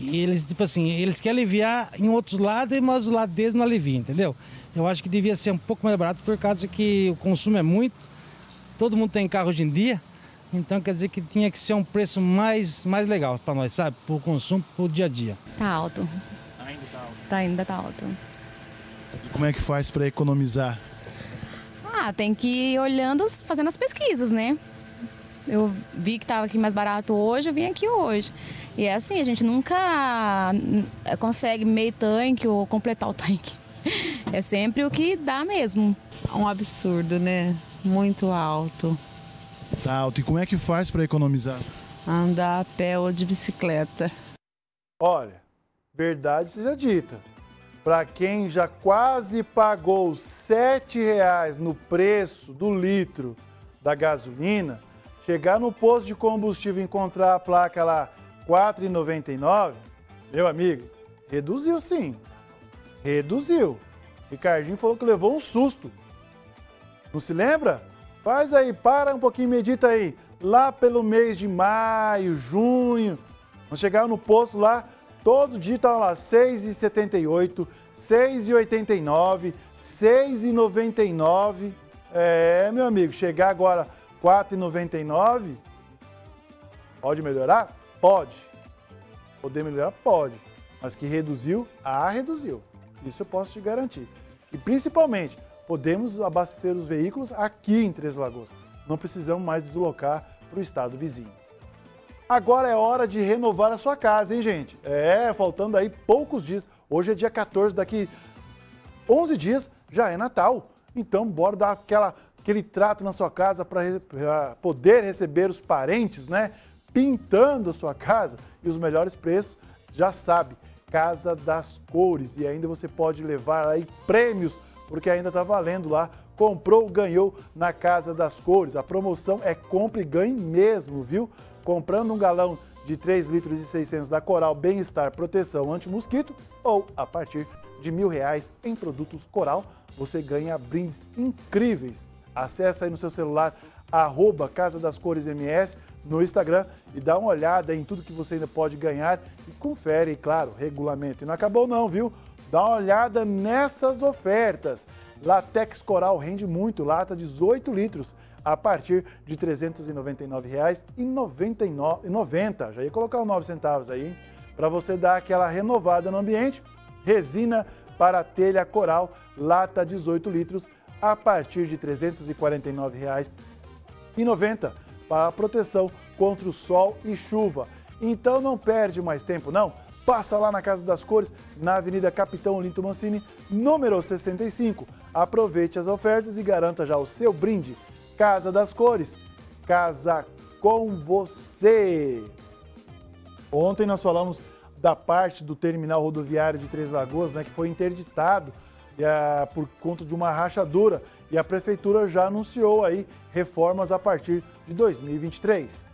eles, tipo assim, eles querem aliviar em outros lados, mas o lado deles não alivia, entendeu? Eu acho que devia ser um pouco mais barato, por causa que o consumo é muito, todo mundo tem carro hoje em dia. Então quer dizer que tinha que ser um preço mais legal para nós, sabe? Para o consumo, para o dia a dia. Tá alto. Ainda tá alto. Ainda tá alto. E como é que faz para economizar? Tem que ir olhando, fazendo as pesquisas, né? Eu vi que estava aqui mais barato hoje, eu vim aqui hoje. E é assim, a gente nunca consegue meio tanque ou completar o tanque. É sempre o que dá mesmo. Um absurdo, né? Muito alto. Tá alto. E como é que faz para economizar? Andar a pé ou de bicicleta. Olha, verdade seja dita, para quem já quase pagou R$ 7,00 no preço do litro da gasolina, chegar no posto de combustível e encontrar a placa lá R$ 4,99, meu amigo, reduziu sim. Reduziu. Ricardinho falou que levou um susto. Não se lembra? Faz aí, para um pouquinho, medita aí. Lá pelo mês de maio, junho, nós chegamos no posto lá, todo dia estava lá R$ 6,78, R$ 6,89, R$ 6,99. Meu amigo, chegar agora R$ 4,99, pode melhorar? Pode. Poder melhorar? Pode. Mas que reduziu? Reduziu. Isso eu posso te garantir. E principalmente, podemos abastecer os veículos aqui em Três Lagoas. Não precisamos mais deslocar para o estado vizinho. Agora é hora de renovar a sua casa, hein, gente? Faltando aí poucos dias. Hoje é dia 14, daqui 11 dias já é Natal. Então, bora dar aquele trato na sua casa para poder receber os parentes, né? Pintando a sua casa. E os melhores preços, já sabe, Casa das Cores. E ainda você pode levar aí prêmios, porque ainda está valendo lá, comprou, ganhou na Casa das Cores. A promoção é compra e ganhe mesmo, viu? Comprando um galão de 3 litros e 600 da Coral Bem-Estar Proteção Anti-Mosquito ou a partir de R$ 1.000 em produtos Coral, você ganha brindes incríveis. Acesse aí no seu celular @Casa das Cores MS no Instagram e dá uma olhada em tudo que você ainda pode ganhar e confere, claro, regulamento. E não acabou não, viu? Dá uma olhada nessas ofertas. Latex coral rende muito, lata 18 litros, a partir de R$ 399,90. Já ia colocar 9 centavos aí, hein? Para você dar aquela renovada no ambiente. Resina para telha coral, lata 18 litros, a partir de R$ 349,90. Para proteção contra o sol e chuva. Então não perde mais tempo, não. Passa lá na Casa das Cores, na Avenida Capitão Olinto Mancini, número 65. Aproveite as ofertas e garanta já o seu brinde. Casa das Cores, casa com você. Ontem nós falamos da parte do terminal rodoviário de Três Lagoas, né, que foi interditado por conta de uma rachadura. E a prefeitura já anunciou aí reformas a partir de 2023.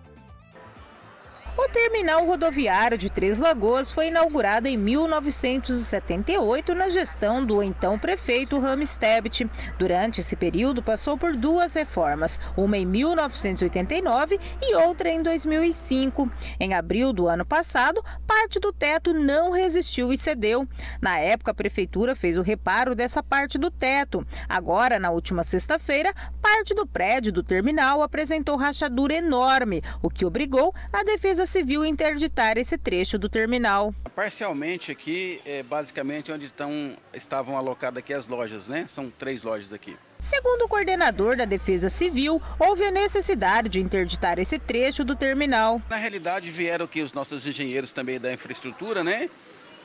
O terminal rodoviário de Três Lagoas foi inaugurado em 1978 na gestão do então prefeito Rames Tebet. Durante esse período passou por duas reformas, uma em 1989 e outra em 2005. Em abril do ano passado, parte do teto não resistiu e cedeu. Na época, a prefeitura fez o reparo dessa parte do teto. Agora, na última sexta-feira, parte do prédio do terminal apresentou rachadura enorme, o que obrigou a Defesa Civil interditar esse trecho do terminal. Parcialmente aqui é basicamente onde estavam alocadas aqui as lojas, né? São 3 lojas aqui. Segundo o coordenador da Defesa Civil, houve a necessidade de interditar esse trecho do terminal. Na realidade vieram aqui os nossos engenheiros também da infraestrutura, né?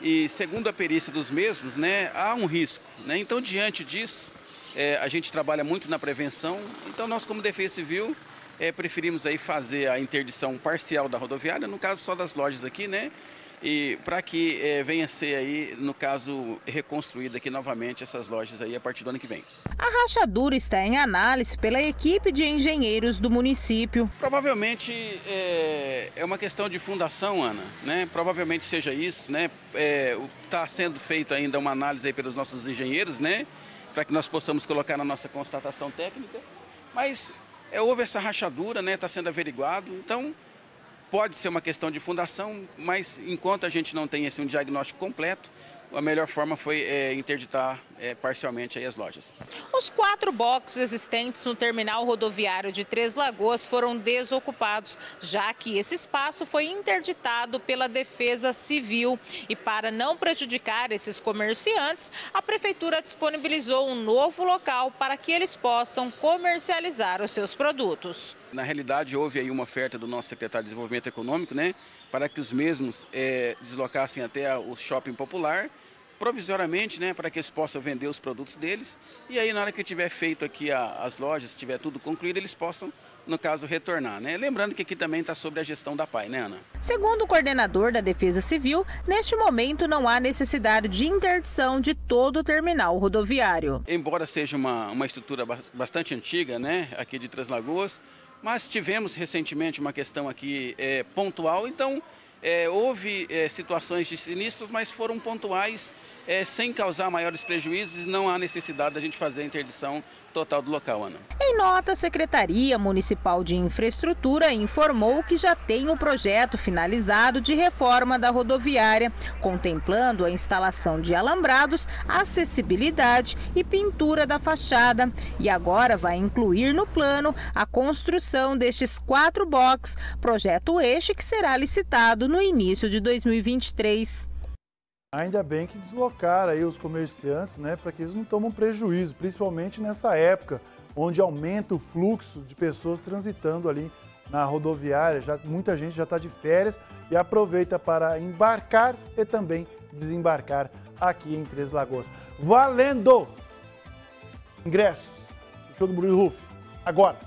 E segundo a perícia dos mesmos, né, há um risco, né? Então diante disso, a gente trabalha muito na prevenção, então nós como Defesa Civil preferimos aí fazer a interdição parcial da rodoviária, no caso só das lojas aqui, né? E para que venha ser aí, no caso, reconstruída aqui novamente essas lojas aí a partir do ano que vem. A rachadura está em análise pela equipe de engenheiros do município. Provavelmente é uma questão de fundação, Ana, né? Provavelmente seja isso, né? Está sendo feita ainda uma análise aí pelos nossos engenheiros, né? Para que nós possamos colocar na nossa constatação técnica, mas houve essa rachadura, né? Está sendo averiguado, então pode ser uma questão de fundação, mas enquanto a gente não tem um diagnóstico completo, a melhor forma foi interditar parcialmente aí as lojas. Os 4 boxes existentes no terminal rodoviário de Três Lagoas foram desocupados, já que esse espaço foi interditado pela Defesa Civil. E para não prejudicar esses comerciantes, a Prefeitura disponibilizou um novo local para que eles possam comercializar os seus produtos. Na realidade, houve aí uma oferta do nosso secretário de Desenvolvimento Econômico, né, para que os mesmos deslocassem até o shopping popular, provisoriamente, né, para que eles possam vender os produtos deles. E aí, na hora que tiver feito aqui as lojas, tiver tudo concluído, eles possam, no caso, retornar, né? Lembrando que aqui também está sobre a gestão da PAI, né, Ana? Segundo o coordenador da Defesa Civil, neste momento não há necessidade de interdição de todo o terminal rodoviário. Embora seja uma estrutura bastante antiga, né, aqui de Três Lagoas, mas tivemos recentemente uma questão aqui pontual, então houve situações de sinistros, mas foram pontuais, sem causar maiores prejuízos, não há necessidade da gente fazer a interdição total do local, Ana. Em nota, a Secretaria Municipal de Infraestrutura informou que já tem o projeto finalizado de reforma da rodoviária, contemplando a instalação de alambrados, acessibilidade e pintura da fachada. E agora vai incluir no plano a construção destes 4 boxes, projeto este que será licitado no início de 2023. Ainda bem que deslocaram aí os comerciantes, né, para que eles não tomem prejuízo, principalmente nessa época, onde aumenta o fluxo de pessoas transitando ali na rodoviária. Muita gente já está de férias e aproveita para embarcar e também desembarcar aqui em Três Lagoas. Valendo! Ingressos do show do Murilo Huff, agora,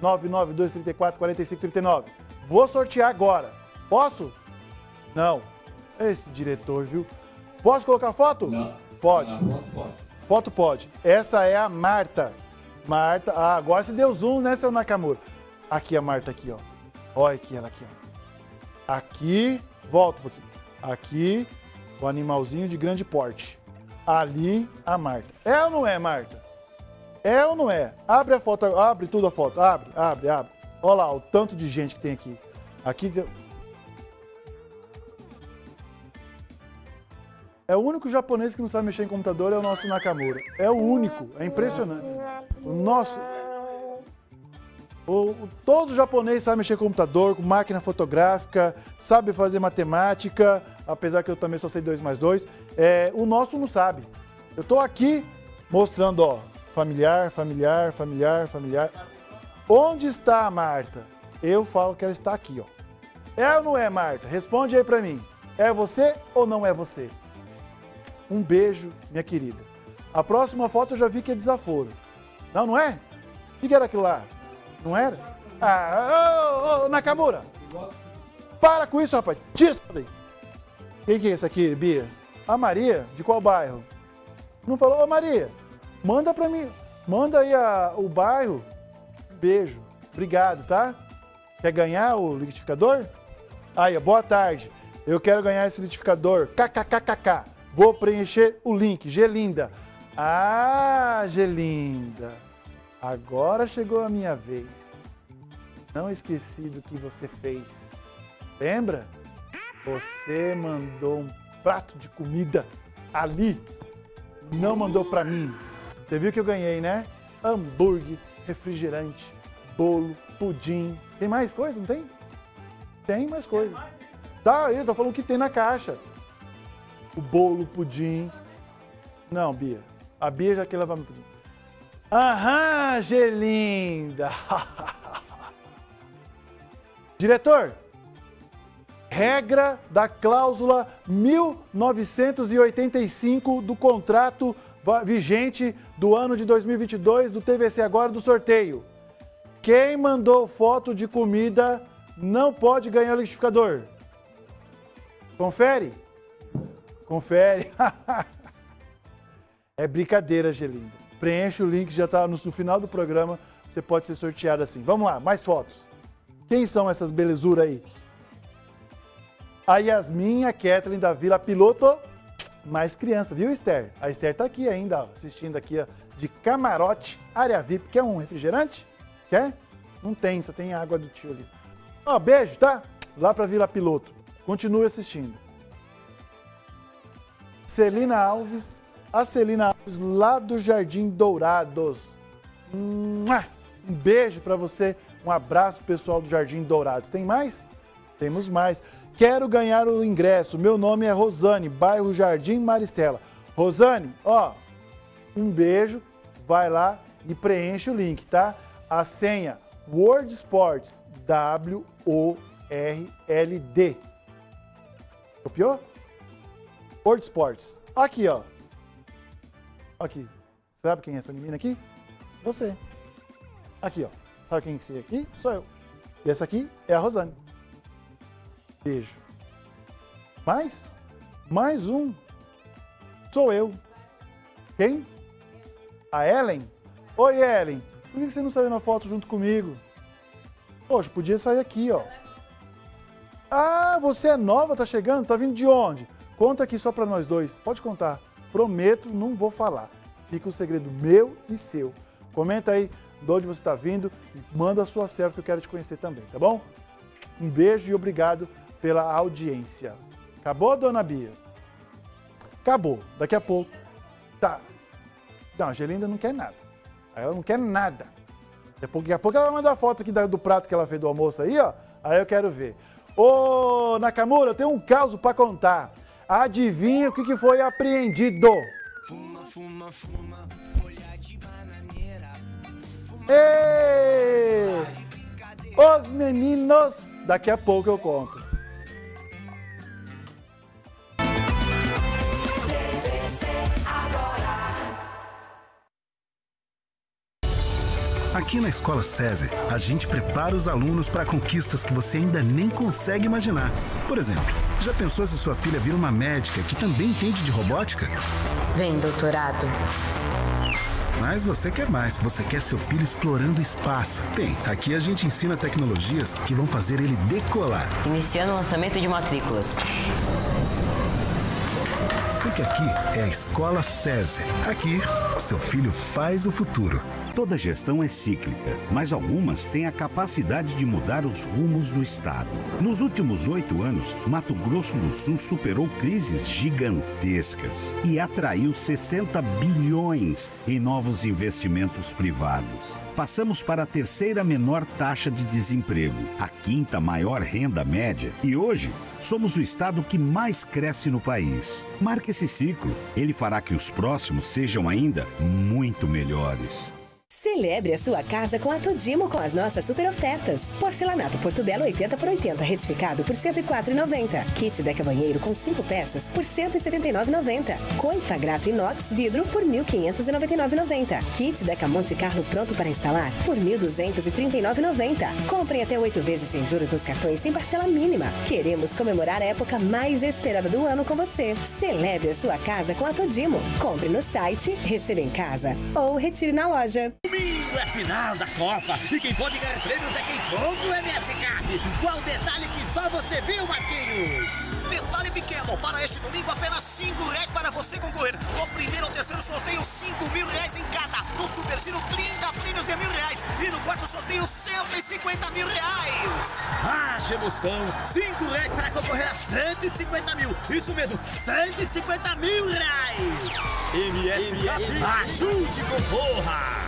992344539. Vou sortear agora. Posso? Não. Esse diretor, viu? Posso colocar foto? Não. Pode. Não, pode. Foto pode. Essa é a Marta. Marta. Ah, agora você deu zoom, né, seu Nakamura? Aqui a Marta, aqui, ó. Olha aqui, ela aqui, ó. Aqui, volta um pouquinho. Aqui, o animalzinho de grande porte. Ali, a Marta. É ou não é, Marta? É ou não é? Abre a foto, abre tudo a foto, abre. Olha lá o tanto de gente que tem aqui. Aqui é o único japonês que não sabe mexer em computador, é o nosso Nakamura. É o único, é impressionante. O nosso... Todo japonês sabe mexer com computador, com máquina fotográfica, sabe fazer matemática, apesar que eu também só sei 2 mais 2. É, o nosso não sabe. Eu tô aqui mostrando, ó, familiar. Onde está a Marta? Eu falo que ela está aqui, ó. É ou não é, Marta? Responde aí pra mim. É você ou não é você? Um beijo, minha querida. A próxima foto eu já vi que é desaforo. Não, não é? O que era aquilo lá? Não era? Ah, ô, Nakamura! Para com isso, rapaz! Tira isso daí! Quem que é esse aqui, Bia? A Maria? De qual bairro? Não falou? Ô, Maria, manda pra mim. Manda aí o bairro. Beijo. Obrigado, tá? Quer ganhar o liquidificador? Aí, boa tarde. Eu quero ganhar esse liquidificador. KKKKK. Vou preencher o link. Gelinda. Ah, Gelinda. Agora chegou a minha vez. Não esqueci do que você fez. Lembra? Você mandou um prato de comida ali. Não mandou pra mim. Você viu que eu ganhei, né? Hambúrguer, refrigerante, bolo, pudim. Tem mais coisa, não tem? Tem mais coisa. Tá, eu tô falando o que tem na caixa. O bolo, pudim. Não, Bia. A Bia já quer levar meu pudim. Aham, Gelinda! Diretor, regra da cláusula 1985 do contrato vigente do ano de 2022 do TVC agora do sorteio. Quem mandou foto de comida não pode ganhar o liquidificador. Confere? Confere. É brincadeira, Gelinda. Preenche o link, já está no final do programa, você pode ser sorteado assim. Vamos lá, mais fotos. Quem são essas belezuras aí? A Yasmin e a Kathleen da Vila Piloto, mais criança, viu, Esther? A Esther está aqui ainda, ó, assistindo aqui, ó, de camarote, área VIP. Quer um refrigerante? Quer? Não tem, só tem água do tio ali. Ó, beijo, tá? Lá para Vila Piloto. Continue assistindo. Celina Alves. A Celina Alves, lá do Jardim Dourados. Um beijo para você, um abraço pessoal do Jardim Dourados. Tem mais? Temos mais. Quero ganhar o ingresso. Meu nome é Rosane, bairro Jardim Maristela. Rosane, ó, um beijo, vai lá e preenche o link, tá? A senha World Sports, W-O-R-L-D. Copiou? World Sports. Aqui, ó. Aqui. Sabe quem é essa menina aqui? Você. Aqui, ó. Sabe quem que é aqui? Sou eu. E essa aqui é a Rosane. Beijo. Mais um. Sou eu. Quem? A Ellen? Oi, Ellen. Por que você não saiu na foto junto comigo? Poxa, podia sair aqui, ó. Ah, você é nova, tá chegando? Tá vindo de onde? Conta aqui só pra nós dois. Pode contar. Prometo, não vou falar. Fica um segredo meu e seu. Comenta aí de onde você está vindo e manda a sua selfie que eu quero te conhecer também, tá bom? Um beijo e obrigado pela audiência. Acabou, dona Bia? Acabou. Daqui a pouco. Tá. Não, a Gelinda não quer nada. Ela não quer nada. Daqui a pouco ela vai mandar a foto aqui do prato que ela fez do almoço aí, ó. Aí eu quero ver. Ô, Nakamura, eu tenho um caso para contar. Adivinha o que foi apreendido? Fuma, fuma, fuma, folha de bananeira. Fuma, ei! Os meninos! Daqui a pouco eu conto. Aqui na Escola SESI, a gente prepara os alunos para conquistas que você ainda nem consegue imaginar. Por exemplo, já pensou se sua filha vira uma médica que também entende de robótica? Vem, doutorado. Mas você quer mais. Você quer seu filho explorando o espaço. Tem. Aqui a gente ensina tecnologias que vão fazer ele decolar. Iniciando o lançamento de matrículas. Porque aqui é a Escola SESI. Aqui, seu filho faz o futuro. Toda gestão é cíclica, mas algumas têm a capacidade de mudar os rumos do Estado. Nos últimos 8 anos, Mato Grosso do Sul superou crises gigantescas e atraiu 60 bilhões em novos investimentos privados. Passamos para a 3ª menor taxa de desemprego, a 5ª maior renda média e hoje somos o estado que mais cresce no país. Marque esse ciclo, ele fará que os próximos sejam ainda muito melhores. Celebre a sua casa com a Todimo com as nossas super ofertas. Porcelanato Portobello 80x80 retificado por R$ 104,90. Kit Deca Banheiro com 5 peças por R$ 179,90. Coifa Grato Inox Vidro por R$ 1.599,90. Kit Deca Monte Carlo pronto para instalar por R$ 1.239,90. Comprem até 8 vezes sem juros nos cartões sem parcela mínima. Queremos comemorar a época mais esperada do ano com você. Celebre a sua casa com a Todimo. Compre no site, receba em casa ou retire na loja. Domingo é final da Copa e quem pode ganhar prêmios é quem compra o MS Cap. Qual detalhe que só você viu, Marquinhos? Detalhe pequeno, para este domingo apenas R$ 5 para você concorrer. No primeiro ou terceiro sorteio, R$ 5.000 em cada. No Super Giro, 30 prêmios de R$ 1.000 e no quarto sorteio, R$ 150.000. Ah, emoção! R$ 5 para concorrer a 150 mil. Isso mesmo, R$ 150.000. MS Cap, ajude e concorra!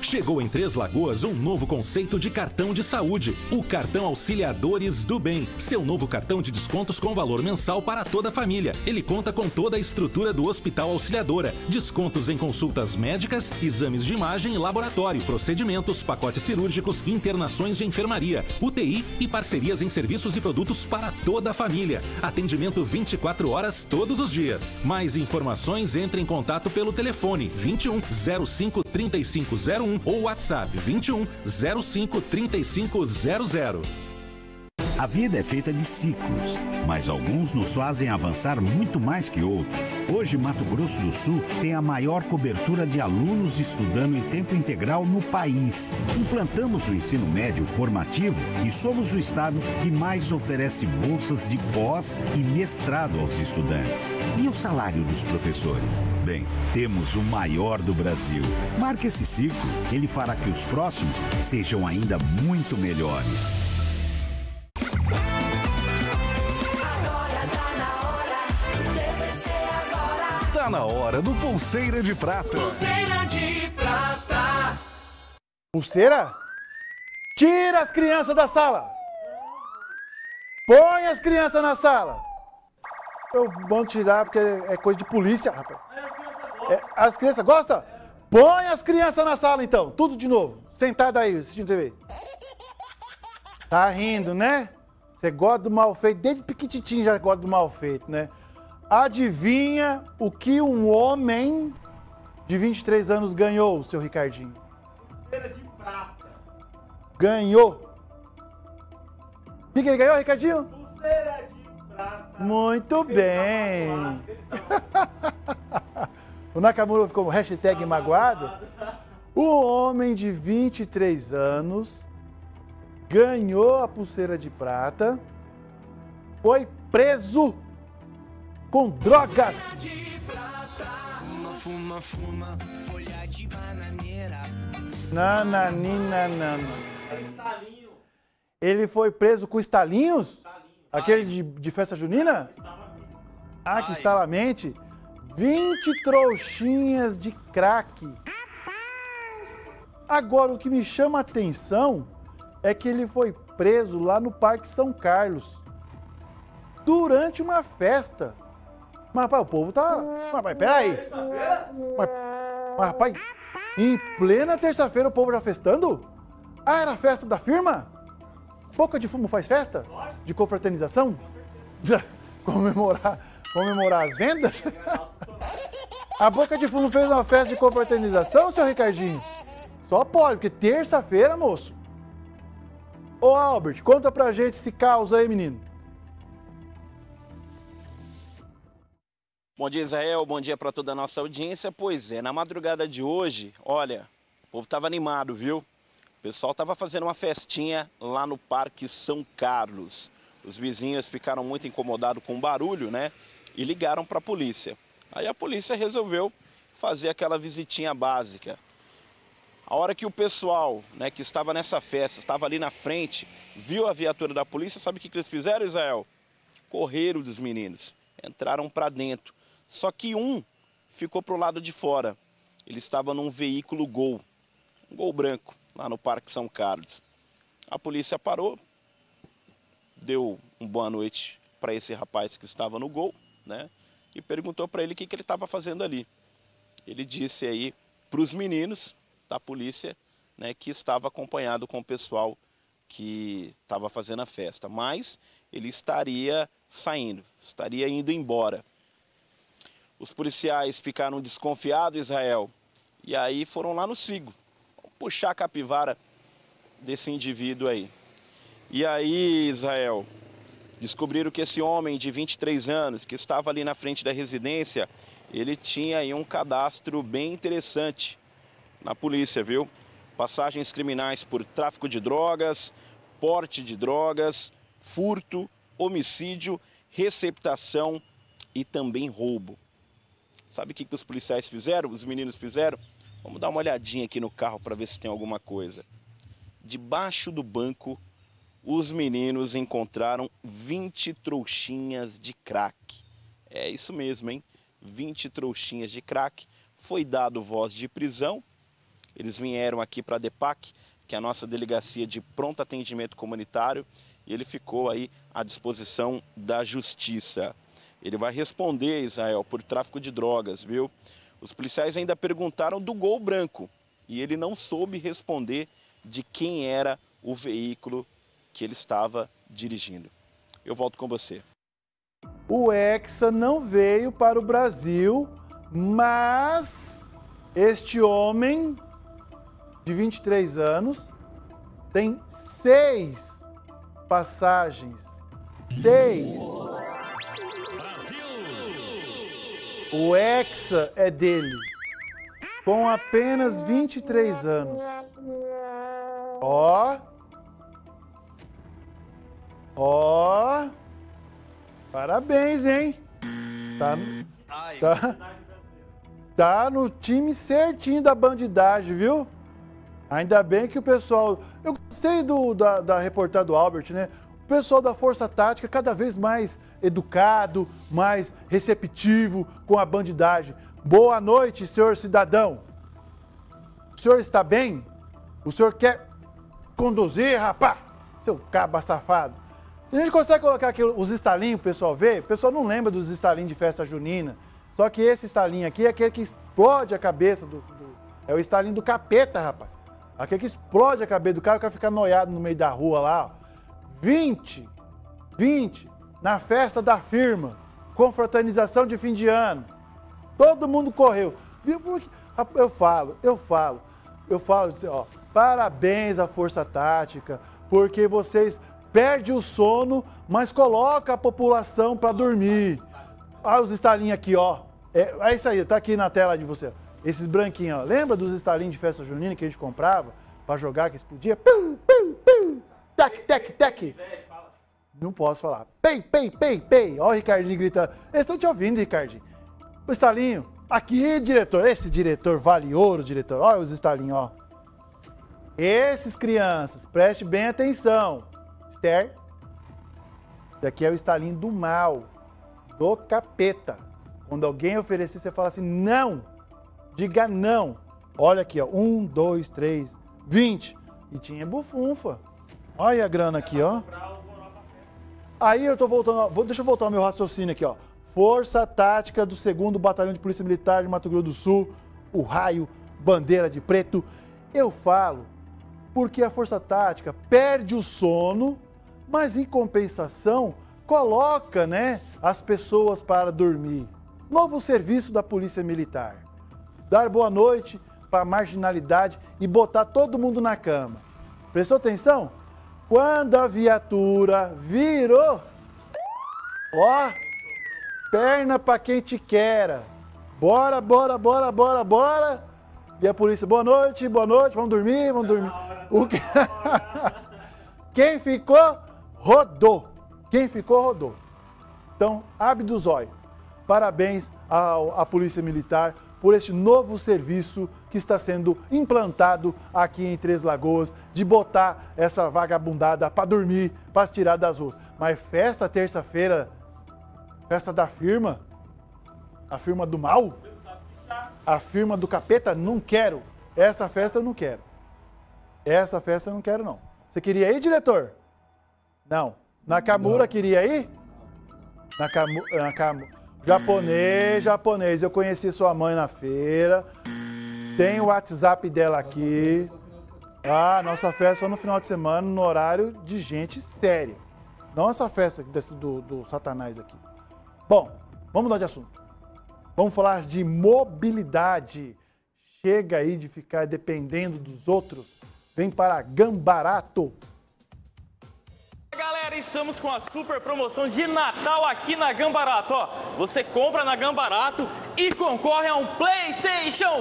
Chegou em Três Lagoas um novo conceito de cartão de saúde, o Cartão Auxiliadores do Bem. Seu novo cartão de descontos com valor mensal para toda a família. Ele conta com toda a estrutura do Hospital Auxiliadora. Descontos em consultas médicas, exames de imagem e laboratório, procedimentos, pacotes cirúrgicos, internações de enfermaria, UTI e parcerias em serviços e produtos para toda a família. Atendimento 24 horas todos os dias. Mais informações, entre em contato pelo telefone 21 05 3501 ou WhatsApp 21 05 3500. A vida é feita de ciclos, mas alguns nos fazem avançar muito mais que outros. Hoje, Mato Grosso do Sul tem a maior cobertura de alunos estudando em tempo integral no país. Implantamos o ensino médio formativo e somos o estado que mais oferece bolsas de pós e mestrado aos estudantes. E o salário dos professores? Bem, temos o maior do Brasil. Marque esse ciclo, ele fará que os próximos sejam ainda muito melhores. Tá na hora do Pulseira de Prata. Pulseira de Prata. Pulseira? Tira as crianças da sala. Põe as crianças na sala. Eu vou tirar porque é coisa de polícia, rapaz. As crianças gostam? Põe as crianças na sala, então. Tudo de novo. Sentada aí, assistindo TV. Tá rindo, né? Você gosta do mal feito. Desde pequititinho já gosta do mal feito, né? Adivinha o que um homem de 23 anos ganhou, seu Ricardinho? Pulseira de prata. Ganhou. O que ele ganhou, Ricardinho? Pulseira de prata. Muito bem. O Nakamura ficou com hashtag magoado. O homem de 23 anos ganhou a pulseira de prata, foi preso com drogas. Ele foi preso com estalinhos? Aquele de festa junina? Ah, que estalamente. 20 trouxinhas de crack. Agora, o que me chama a atenção é que ele foi preso lá no Parque São Carlos durante uma festa. Mas, rapaz, o povo tá... Mas, peraí. Mas, rapaz, em plena terça-feira o povo já festando? Ah, era a festa da firma? Boca de fumo faz festa? De confraternização? De comemorar as vendas? A Boca de Fumo fez uma festa de confraternização, seu Ricardinho? Só pode, porque terça-feira, moço. Ô, Albert, conta pra gente esse caos aí, menino. Bom dia, Israel. Bom dia para toda a nossa audiência. Pois é, na madrugada de hoje, olha, o povo estava animado, viu? O pessoal estava fazendo uma festinha lá no Parque São Carlos. Os vizinhos ficaram muito incomodados com o barulho, né? E ligaram para a polícia. Aí a polícia resolveu fazer aquela visitinha básica. A hora que o pessoal, né, que estava nessa festa, estava ali na frente, viu a viatura da polícia, sabe o que eles fizeram, Israel? Correram dos meninos, entraram para dentro. Só que um ficou para o lado de fora. Ele estava num veículo Gol, um Gol branco, lá no Parque São Carlos. A polícia parou, deu uma boa noite para esse rapaz que estava no Gol, né? E perguntou para ele o que ele estava fazendo ali. Ele disse aí para os meninos da polícia, né, que estava acompanhado com o pessoal que estava fazendo a festa, mas ele estaria saindo, estaria indo embora. Os policiais ficaram desconfiados, Israel, e aí foram lá no Sigo puxar a capivara desse indivíduo aí. E aí, Israel, descobriram que esse homem de 23 anos, que estava ali na frente da residência, ele tinha aí um cadastro bem interessante na polícia, viu? Passagens criminais por tráfico de drogas, porte de drogas, furto, homicídio, receptação e também roubo. Sabe o que os policiais fizeram? Os meninos fizeram? Vamos dar uma olhadinha aqui no carro para ver se tem alguma coisa. Debaixo do banco, os meninos encontraram 20 trouxinhas de crack. É isso mesmo, hein? 20 trouxinhas de crack. Foi dado voz de prisão. Eles vieram aqui para a DEPAC, que é a nossa delegacia de pronto atendimento comunitário, e ele ficou aí à disposição da justiça. Ele vai responder, Israel, por tráfico de drogas, viu? Os policiais ainda perguntaram do Gol branco, e ele não soube responder de quem era o veículo que ele estava dirigindo. Eu volto com você. O Hexa não veio para o Brasil, mas este homem de 23 anos tem 6 passagens. 6! O Hexa é dele, com apenas 23 anos. Ó! Ó! Parabéns, hein? Tá no time certinho da bandidagem, viu? Ainda bem que o pessoal... Eu gostei da reportagem do Albert, né? O pessoal da Força Tática cada vez mais educado, mais receptivo com a bandidagem. Boa noite, senhor cidadão. O senhor está bem? O senhor quer conduzir, rapá? Seu caba safado. Se a gente consegue colocar aqui os estalinhos para o pessoal ver, o pessoal não lembra dos estalinhos de festa junina. Só que esse estalinho aqui é aquele que explode a cabeça É o estalinho do capeta, rapaz. Aquele que explode a cabeça do cara, o cara fica noiado no meio da rua lá, ó. 20, na festa da firma, confraternização de fim de ano. Todo mundo correu. Eu falo assim, ó, parabéns à Força Tática, porque vocês perdem o sono, mas colocam a população para dormir. Olha os estalinhos aqui, ó. É isso aí, tá aqui na tela de você, ó. Esses branquinhos, ó. Lembra dos estalinhos de festa junina que a gente comprava pra jogar, que explodia? Pum, pum, pum. Tec, tec, tec. Não posso falar. Pei, pei, pei, pei. Ó o Ricardinho gritando. Eles estão te ouvindo, Ricardinho. O estalinho. Aqui, diretor. Esse diretor vale ouro, diretor. Olha os estalinhos, ó. Esses crianças, preste bem atenção. Esther. Esse aqui é o estalinho do mal. Do capeta. Quando alguém oferecer, você fala assim, não. Diga não. Olha aqui, ó. 1, 2, 3, 20. E tinha bufunfa. Olha a grana aqui, ó. Aí eu tô voltando. Deixa eu voltar ao meu raciocínio aqui, ó. Força Tática do 2º Batalhão de Polícia Militar de Mato Grosso do Sul. O raio, bandeira de preto. Eu falo porque a Força Tática perde o sono, mas em compensação coloca, né, as pessoas para dormir. Novo serviço da Polícia Militar. Dar boa noite para a marginalidade e botar todo mundo na cama. Prestou atenção? Quando a viatura virou, ó, perna para quem te quer. Bora, bora, bora, bora, bora. E a polícia, boa noite, vamos dormir, vamos dormir. Quem ficou, rodou. Quem ficou, rodou. Então, abre do zóio. Parabéns à Polícia Militar por este novo serviço que está sendo implantado aqui em Três Lagoas, de botar essa vagabundada para dormir, para se tirar das ruas. Mas festa terça-feira, festa da firma, a firma do mal, a firma do capeta, não quero. Essa festa eu não quero. Essa festa eu não quero, não. Você queria ir, diretor? Não. Nakamura queria ir? Nakamura. Japonês, eu conheci sua mãe na feira, tem o WhatsApp dela aqui. Ah, nossa festa só no final de semana, no horário de gente séria. Não essa festa do satanás aqui. Bom, vamos mudar de assunto. Vamos falar de mobilidade. Chega aí de ficar dependendo dos outros. Vem para Gambarato. Galera, estamos com a super promoção de Natal aqui na Gambarato. Ó, você compra na Gambarato e concorre a um PlayStation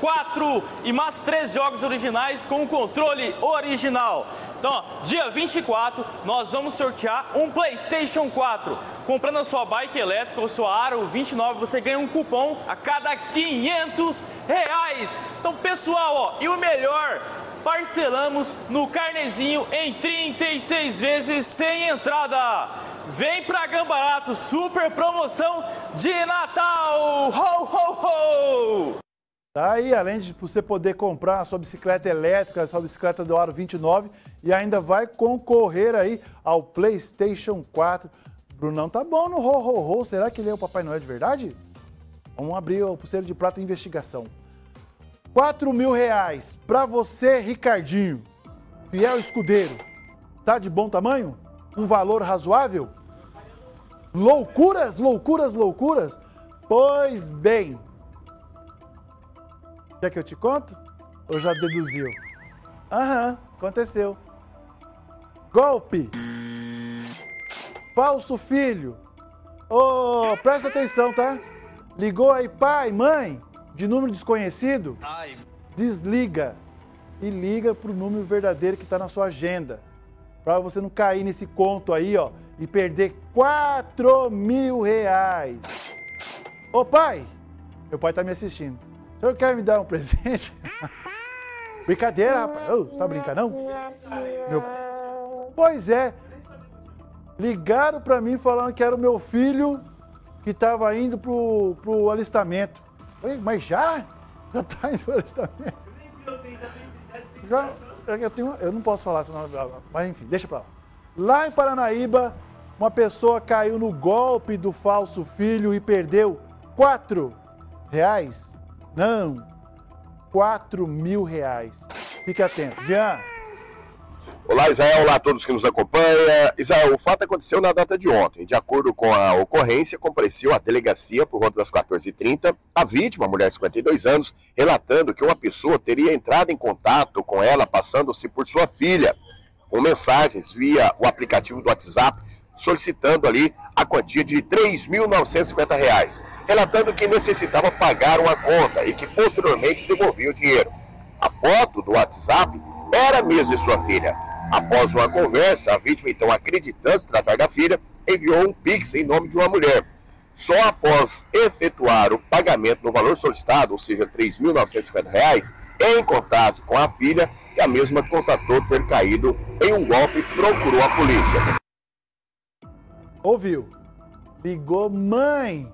4 e mais 3 jogos originais com o controle original. Então, ó, dia 24, nós vamos sortear um PlayStation 4. Comprando a sua bike elétrica ou sua Aro 29, você ganha um cupom a cada R$500. Então, pessoal, ó, e o melhor... Parcelamos no carnezinho em 36 vezes sem entrada. Vem pra Gambarato, super promoção de Natal! Ho, ho, ho! Tá aí, além de você poder comprar a sua bicicleta elétrica, a sua bicicleta do Aro 29, e ainda vai concorrer aí ao PlayStation 4. Brunão tá bom no ho, ho, ho. Será que ele é o Papai Noel de verdade? Vamos abrir o pulseiro de prata investigação. R$4.000 para você, Ricardinho, fiel escudeiro. Tá de bom tamanho? Um valor razoável? Loucuras, loucuras, loucuras? Pois bem. Quer que eu te conto? Ou já deduziu? Aham, aconteceu. Golpe. Falso filho. Ô, presta atenção, tá? Ligou aí pai, mãe? De número desconhecido, desliga e liga para o número verdadeiro que está na sua agenda. Para você não cair nesse conto aí, ó, e perder R$4.000. Ô pai, meu pai tá me assistindo. O senhor quer me dar um presente? Brincadeira, rapaz. Você tá brincando, não? Pois é. Ligaram para mim falando que era o meu filho que estava indo pro alistamento. Mas já? Já tá em florestamento. Eu não posso falar, senão, mas enfim, deixa pra lá. Lá em Paranaíba, uma pessoa caiu no golpe do falso filho e perdeu R$4.000. Não, R$4.000. Fique atento. Jean. Olá, Israel. Olá a todos que nos acompanham. Israel, o fato aconteceu na data de ontem. De acordo com a ocorrência, compareceu à delegacia por volta das 14h30. A vítima, mulher de 52 anos, relatando que uma pessoa teria entrado em contato com ela, passando-se por sua filha, com mensagens via o aplicativo do WhatsApp, solicitando ali a quantia de R$3.950, relatando que necessitava pagar uma conta e que posteriormente devolvia o dinheiro. A foto do WhatsApp era mesmo de sua filha. Após uma conversa, a vítima, então, acreditando se tratar da filha, enviou um pix em nome de uma mulher. Só após efetuar o pagamento do valor solicitado, ou seja, R$3.950, em contato com a filha, que a mesma constatou ter caído em um golpe e procurou a polícia. Ouviu? Ligou, mãe!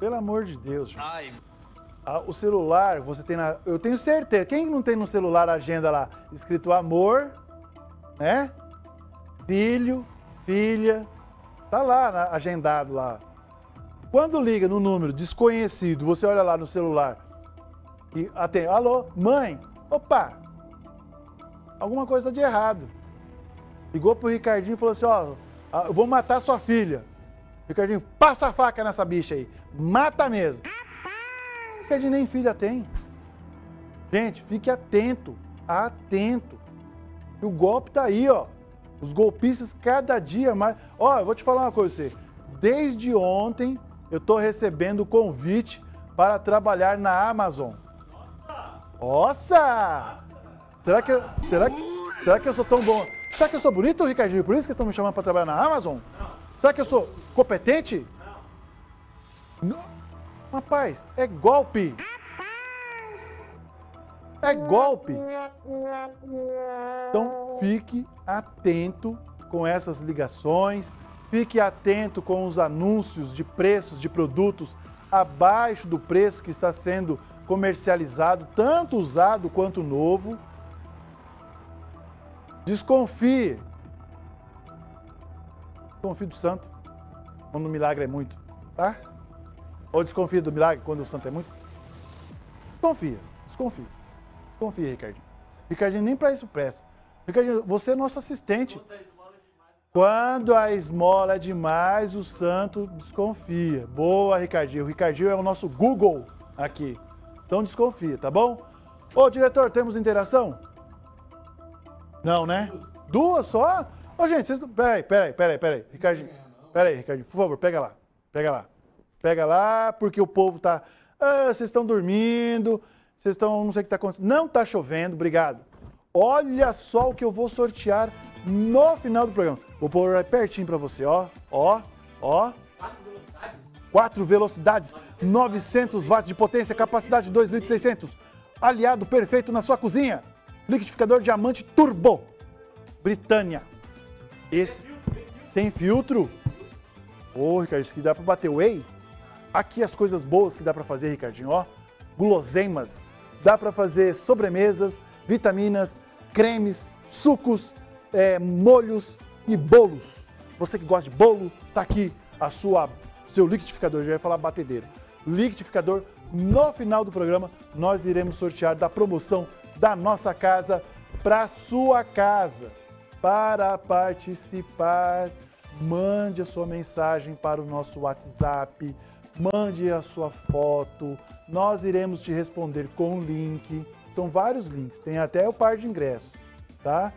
Pelo amor de Deus, gente. Ai. O celular, você tem na... Eu tenho certeza. Quem não tem no celular a agenda lá escrito amor... Né? Filho, filha, tá lá agendado lá. Quando liga no número desconhecido, você olha lá no celular e atende. Alô, mãe, opa, alguma coisa de errado. Ligou pro Ricardinho e falou assim, ó, eu vou matar sua filha. Ricardinho, passa a faca nessa bicha aí, mata mesmo. Ricardinho nem filha tem. Gente, fique atento, atento. E o golpe tá aí, ó. Os golpistas cada dia mais... Ó, eu vou te falar uma coisa pra você. Desde ontem, eu tô recebendo convite para trabalhar na Amazon. Nossa! Será que eu sou tão bom? Será que eu sou bonito, Ricardinho? Por isso que estão me chamando para trabalhar na Amazon? Será que eu sou competente? Não, rapaz, é golpe! É golpe! Então fique atento com essas ligações, fique atento com os anúncios de preços de produtos abaixo do preço que está sendo comercializado, tanto usado quanto novo. Desconfie. Desconfie do santo quando o milagre é muito, tá? Ou desconfie do milagre quando o santo é muito? Desconfia, desconfia. Desconfia, Ricardinho. Ricardinho nem para isso presta. Ricardinho, você é nosso assistente. Quando a esmola é demais, o santo desconfia. Boa, Ricardinho. O Ricardinho é o nosso Google aqui. Então desconfia, tá bom? Ô, diretor, temos interação? Não, né? Duas só? Ô, gente, vocês... Peraí. Ricardinho, peraí, Ricardinho. Por favor, pega lá. Pega lá. Pega lá, porque o povo tá... Ah, vocês estão dormindo, vocês estão... Não sei o que tá acontecendo. Não tá chovendo, obrigado. Olha só o que eu vou sortear no final do programa. Vou pôr aí pertinho pra você, ó. Ó, ó. 4 velocidades, 900 watts de potência, capacidade 2.600. Aliado perfeito na sua cozinha. Liquidificador diamante turbo. Britânia. Esse tem filtro? Ô, Ricardinho, isso que dá pra bater o whey? Aqui as coisas boas que dá pra fazer, Ricardinho, ó. Guloseimas. Dá pra fazer sobremesas, vitaminas, cremes, sucos, molhos e bolos. Você que gosta de bolo, tá aqui a seu liquidificador, já ia falar batedeira. Liquidificador, no final do programa, nós iremos sortear da promoção da nossa casa para sua casa. Para participar, mande a sua mensagem para o nosso WhatsApp, mande a sua foto, nós iremos te responder com o link. São vários links, tem até o par de ingressos, tá?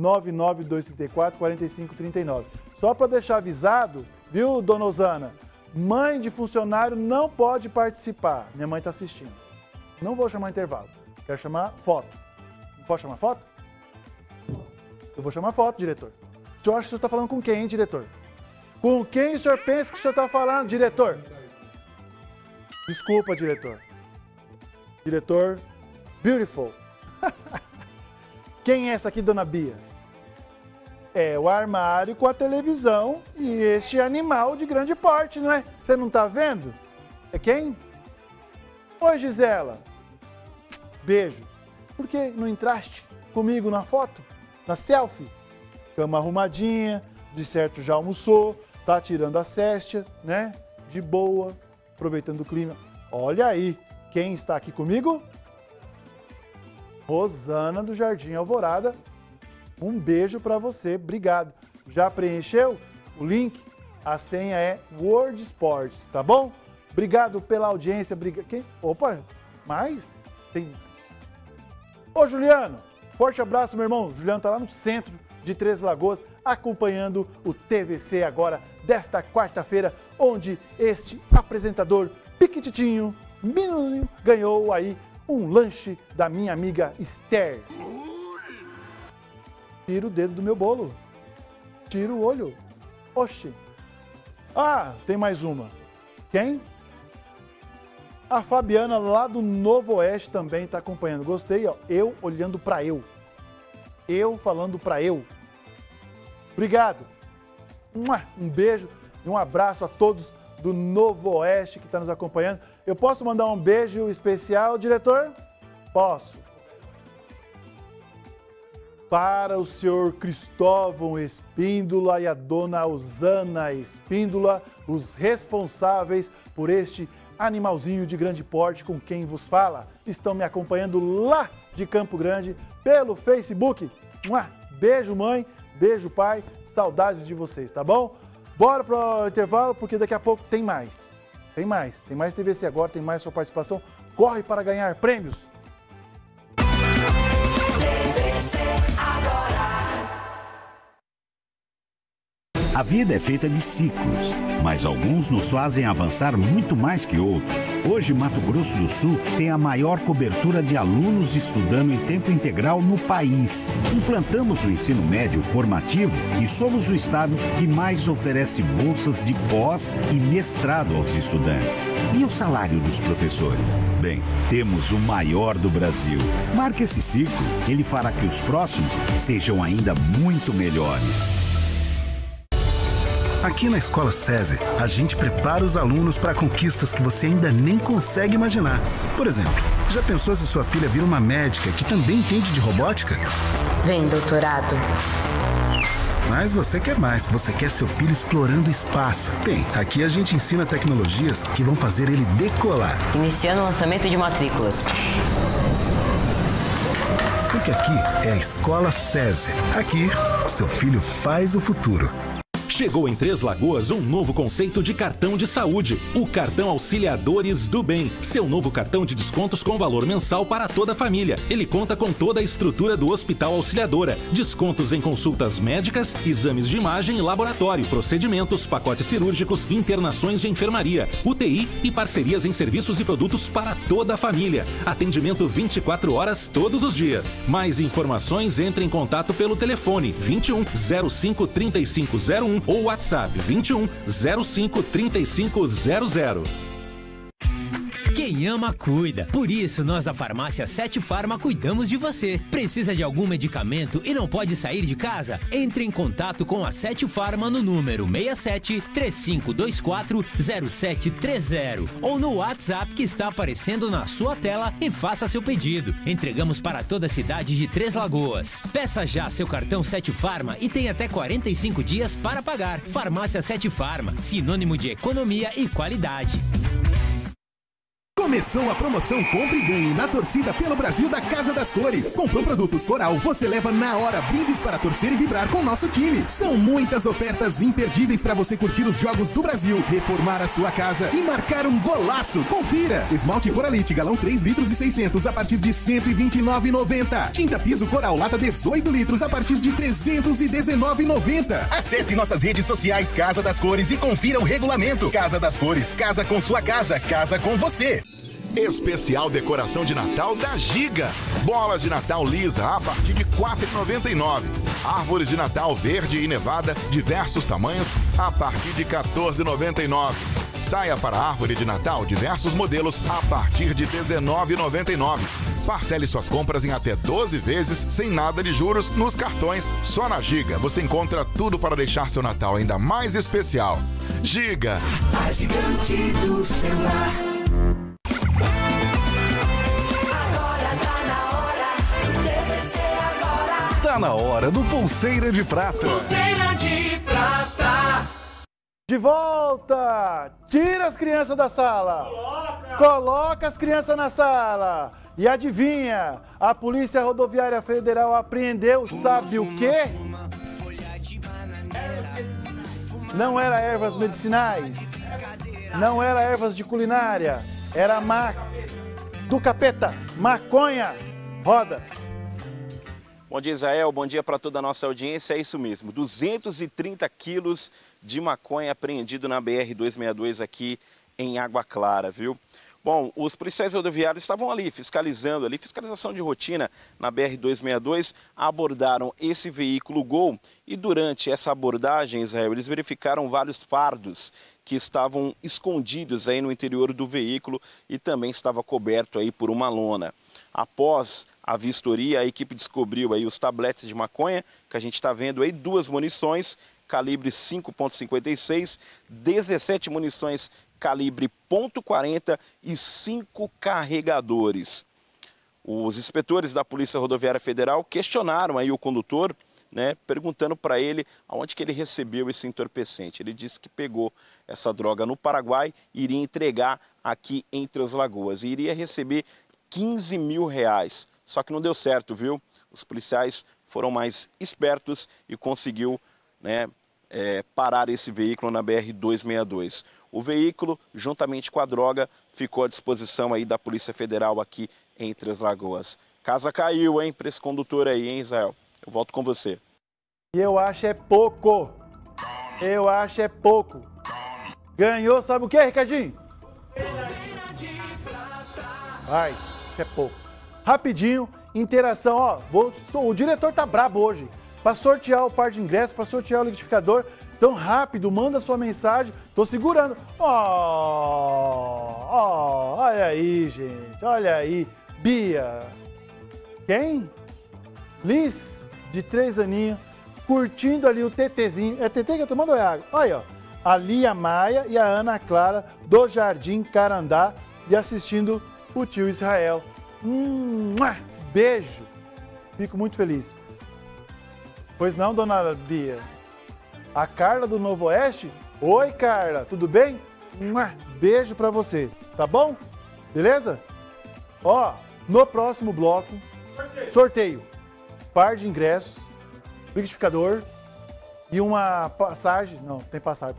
99234-4539. Só para deixar avisado, viu, dona Osana? Mãe de funcionário não pode participar. Minha mãe está assistindo. Não vou chamar intervalo, quero chamar foto. Pode chamar foto? Eu vou chamar foto, diretor. O senhor acha que o senhor está falando com quem, hein, diretor? Com quem o senhor pensa que o senhor está falando, diretor? Desculpa, diretor. Diretor, beautiful. Quem é essa aqui, dona Bia? É o armário com a televisão e este animal de grande porte, não é? Você não tá vendo? É quem? Oi, Gisela. Beijo. Por que não entraste comigo na foto? Na selfie? Cama arrumadinha, de certo já almoçou, tá tirando a séstia, né? De boa, aproveitando o clima. Olha aí, quem está aqui comigo? Rosana do Jardim Alvorada. Um beijo para você, obrigado. Já preencheu o link? A senha é World Sports, tá bom? Obrigado pela audiência. Quem? Opa, mais? Tem... Ô, Juliano, forte abraço, meu irmão. O Juliano tá lá no centro de Três Lagoas, acompanhando o TVC agora, desta quarta-feira, onde este apresentador piquititinho, minuzinho, ganhou aí um lanche da minha amiga Esther. Tira o dedo do meu bolo. Tira o olho. Oxi. Ah, tem mais uma. Quem? A Fabiana lá do Novo Oeste também está acompanhando. Gostei, ó. Eu olhando para eu. Eu falando para eu. Obrigado. Um beijo e um abraço a todos do Novo Oeste que está nos acompanhando. Eu posso mandar um beijo especial, diretor? Posso. Para o senhor Cristóvão Espíndola e a dona Osana Espíndola, os responsáveis por este animalzinho de grande porte com quem vos fala. Estão me acompanhando lá de Campo Grande pelo Facebook. Beijo, mãe. Beijo, pai. Saudades de vocês, tá bom? Bora pro intervalo, porque daqui a pouco tem mais. Tem mais. Tem mais TVC agora, tem mais sua participação. Corre para ganhar prêmios. A vida é feita de ciclos, mas alguns nos fazem avançar muito mais que outros. Hoje, Mato Grosso do Sul tem a maior cobertura de alunos estudando em tempo integral no país. Implantamos o ensino médio formativo e somos o estado que mais oferece bolsas de pós e mestrado aos estudantes. E o salário dos professores? Bem, temos o maior do Brasil. Marque esse ciclo, ele fará que os próximos sejam ainda muito melhores. Aqui na Escola SESI, a gente prepara os alunos para conquistas que você ainda nem consegue imaginar. Por exemplo, já pensou se sua filha vira uma médica que também entende de robótica? Vem, doutorado. Mas você quer mais. Você quer seu filho explorando o espaço. Bem, aqui a gente ensina tecnologias que vão fazer ele decolar. Iniciando o lançamento de matrículas. Porque aqui é a Escola SESI. Aqui, seu filho faz o futuro. Chegou em Três Lagoas um novo conceito de cartão de saúde, o cartão Auxiliadores do Bem. Seu novo cartão de descontos com valor mensal para toda a família. Ele conta com toda a estrutura do Hospital Auxiliadora. Descontos em consultas médicas, exames de imagem e laboratório, procedimentos, pacotes cirúrgicos, internações de enfermaria, UTI e parcerias em serviços e produtos para toda a família. Atendimento 24 horas todos os dias. Mais informações, entre em contato pelo telefone 21 05 3501 ou WhatsApp 21 05 3500. Quem ama, cuida. Por isso, nós da farmácia Sete Farma cuidamos de você. Precisa de algum medicamento e não pode sair de casa? Entre em contato com a Sete Farma no número 67-3524-0730 ou no WhatsApp que está aparecendo na sua tela e faça seu pedido. Entregamos para toda a cidade de Três Lagoas. Peça já seu cartão Sete Farma e tem até 45 dias para pagar. Farmácia Sete Farma, sinônimo de economia e qualidade. Começou a promoção Compre e Ganhe na torcida pelo Brasil da Casa das Cores. Comprou produtos Coral, você leva na hora brindes para torcer e vibrar com o nosso time. São muitas ofertas imperdíveis para você curtir os jogos do Brasil, reformar a sua casa e marcar um golaço. Confira! Esmalte Coralite, galão 3 litros e 600 a partir de R$ 129,90. Tinta piso Coral, lata 18 litros a partir de R$ 319,90. Acesse nossas redes sociais Casa das Cores e confira o regulamento. Casa das Cores, casa com sua casa, casa com você. Especial decoração de Natal da Giga. Bolas de Natal lisa a partir de R$ 4,99. Árvores de Natal verde e nevada, diversos tamanhos, a partir de R$ 14,99. Saia para árvore de Natal, diversos modelos, a partir de R$ 19,99. Parcele suas compras em até 12 vezes, sem nada de juros, nos cartões. Só na Giga você encontra tudo para deixar seu Natal ainda mais especial. Giga, a gigante do celular. Na hora do Pulseira de Prata. Pulseira de Prata. De volta! Tira as crianças da sala. Coloca as crianças na sala. E adivinha, a Polícia Rodoviária Federal apreendeu, sabe o quê? Não era ervas medicinais. Não era ervas de culinária. Era maconha. Roda. Bom dia, Israel. Bom dia para toda a nossa audiência. É isso mesmo, 230 quilos de maconha apreendido na BR-262 aqui em Água Clara, viu? Bom, os policiais rodoviários estavam ali, fiscalizando ali, fiscalização de rotina na BR-262, abordaram esse veículo Gol e durante essa abordagem, Israel, eles verificaram vários fardos que estavam escondidos aí no interior do veículo e também estava coberto aí por uma lona. Após a vistoria, a equipe descobriu aí os tabletes de maconha, que a gente está vendo aí, duas munições, calibre 5.56, 17 munições, calibre .40 e 5 carregadores. Os inspetores da Polícia Rodoviária Federal questionaram aí o condutor, né, perguntando para ele aonde que ele recebeu esse entorpecente. Ele disse que pegou essa droga no Paraguai e iria entregar aqui em Três Lagoas e iria receber R$ 15 mil. Só que não deu certo, viu? Os policiais foram mais espertos e conseguiu, né, parar esse veículo na BR-262. O veículo, juntamente com a droga, ficou à disposição aí da Polícia Federal aqui em Três Lagoas. Casa caiu, hein, para esse condutor aí, hein, Israel? Eu volto com você. E eu acho é pouco. Eu acho é pouco. Ganhou, sabe o quê, Ricardinho? Ai, é pouco. Rapidinho, interação, ó. O diretor tá brabo hoje. Para sortear o par de ingressos, para sortear o liquidificador. Então, rápido, manda sua mensagem. Tô segurando. Ó, olha aí, gente. Olha aí. Bia. Quem? Liz, de 3 aninhos, curtindo ali o TTzinho. É TT que eu tô mandando, é água. Olha aí, ó. A Lia Maia e a Ana Clara, do Jardim Carandá, e assistindo o tio Israel. Beijo. Fico muito feliz. Pois não, dona Bia? A Carla do Novo Oeste? Oi, Carla, tudo bem? Beijo pra você, tá bom? Beleza? Ó, no próximo bloco, sorteio. Par de ingressos, liquidificador e uma passagem... Não, tem passagem.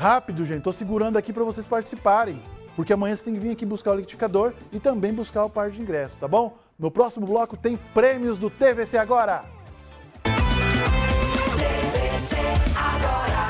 Rápido, gente, tô segurando aqui pra vocês participarem, porque amanhã você tem que vir aqui buscar o liquidificador e também buscar o par de ingressos, tá bom? No próximo bloco tem prêmios do TVC Agora! TVC Agora!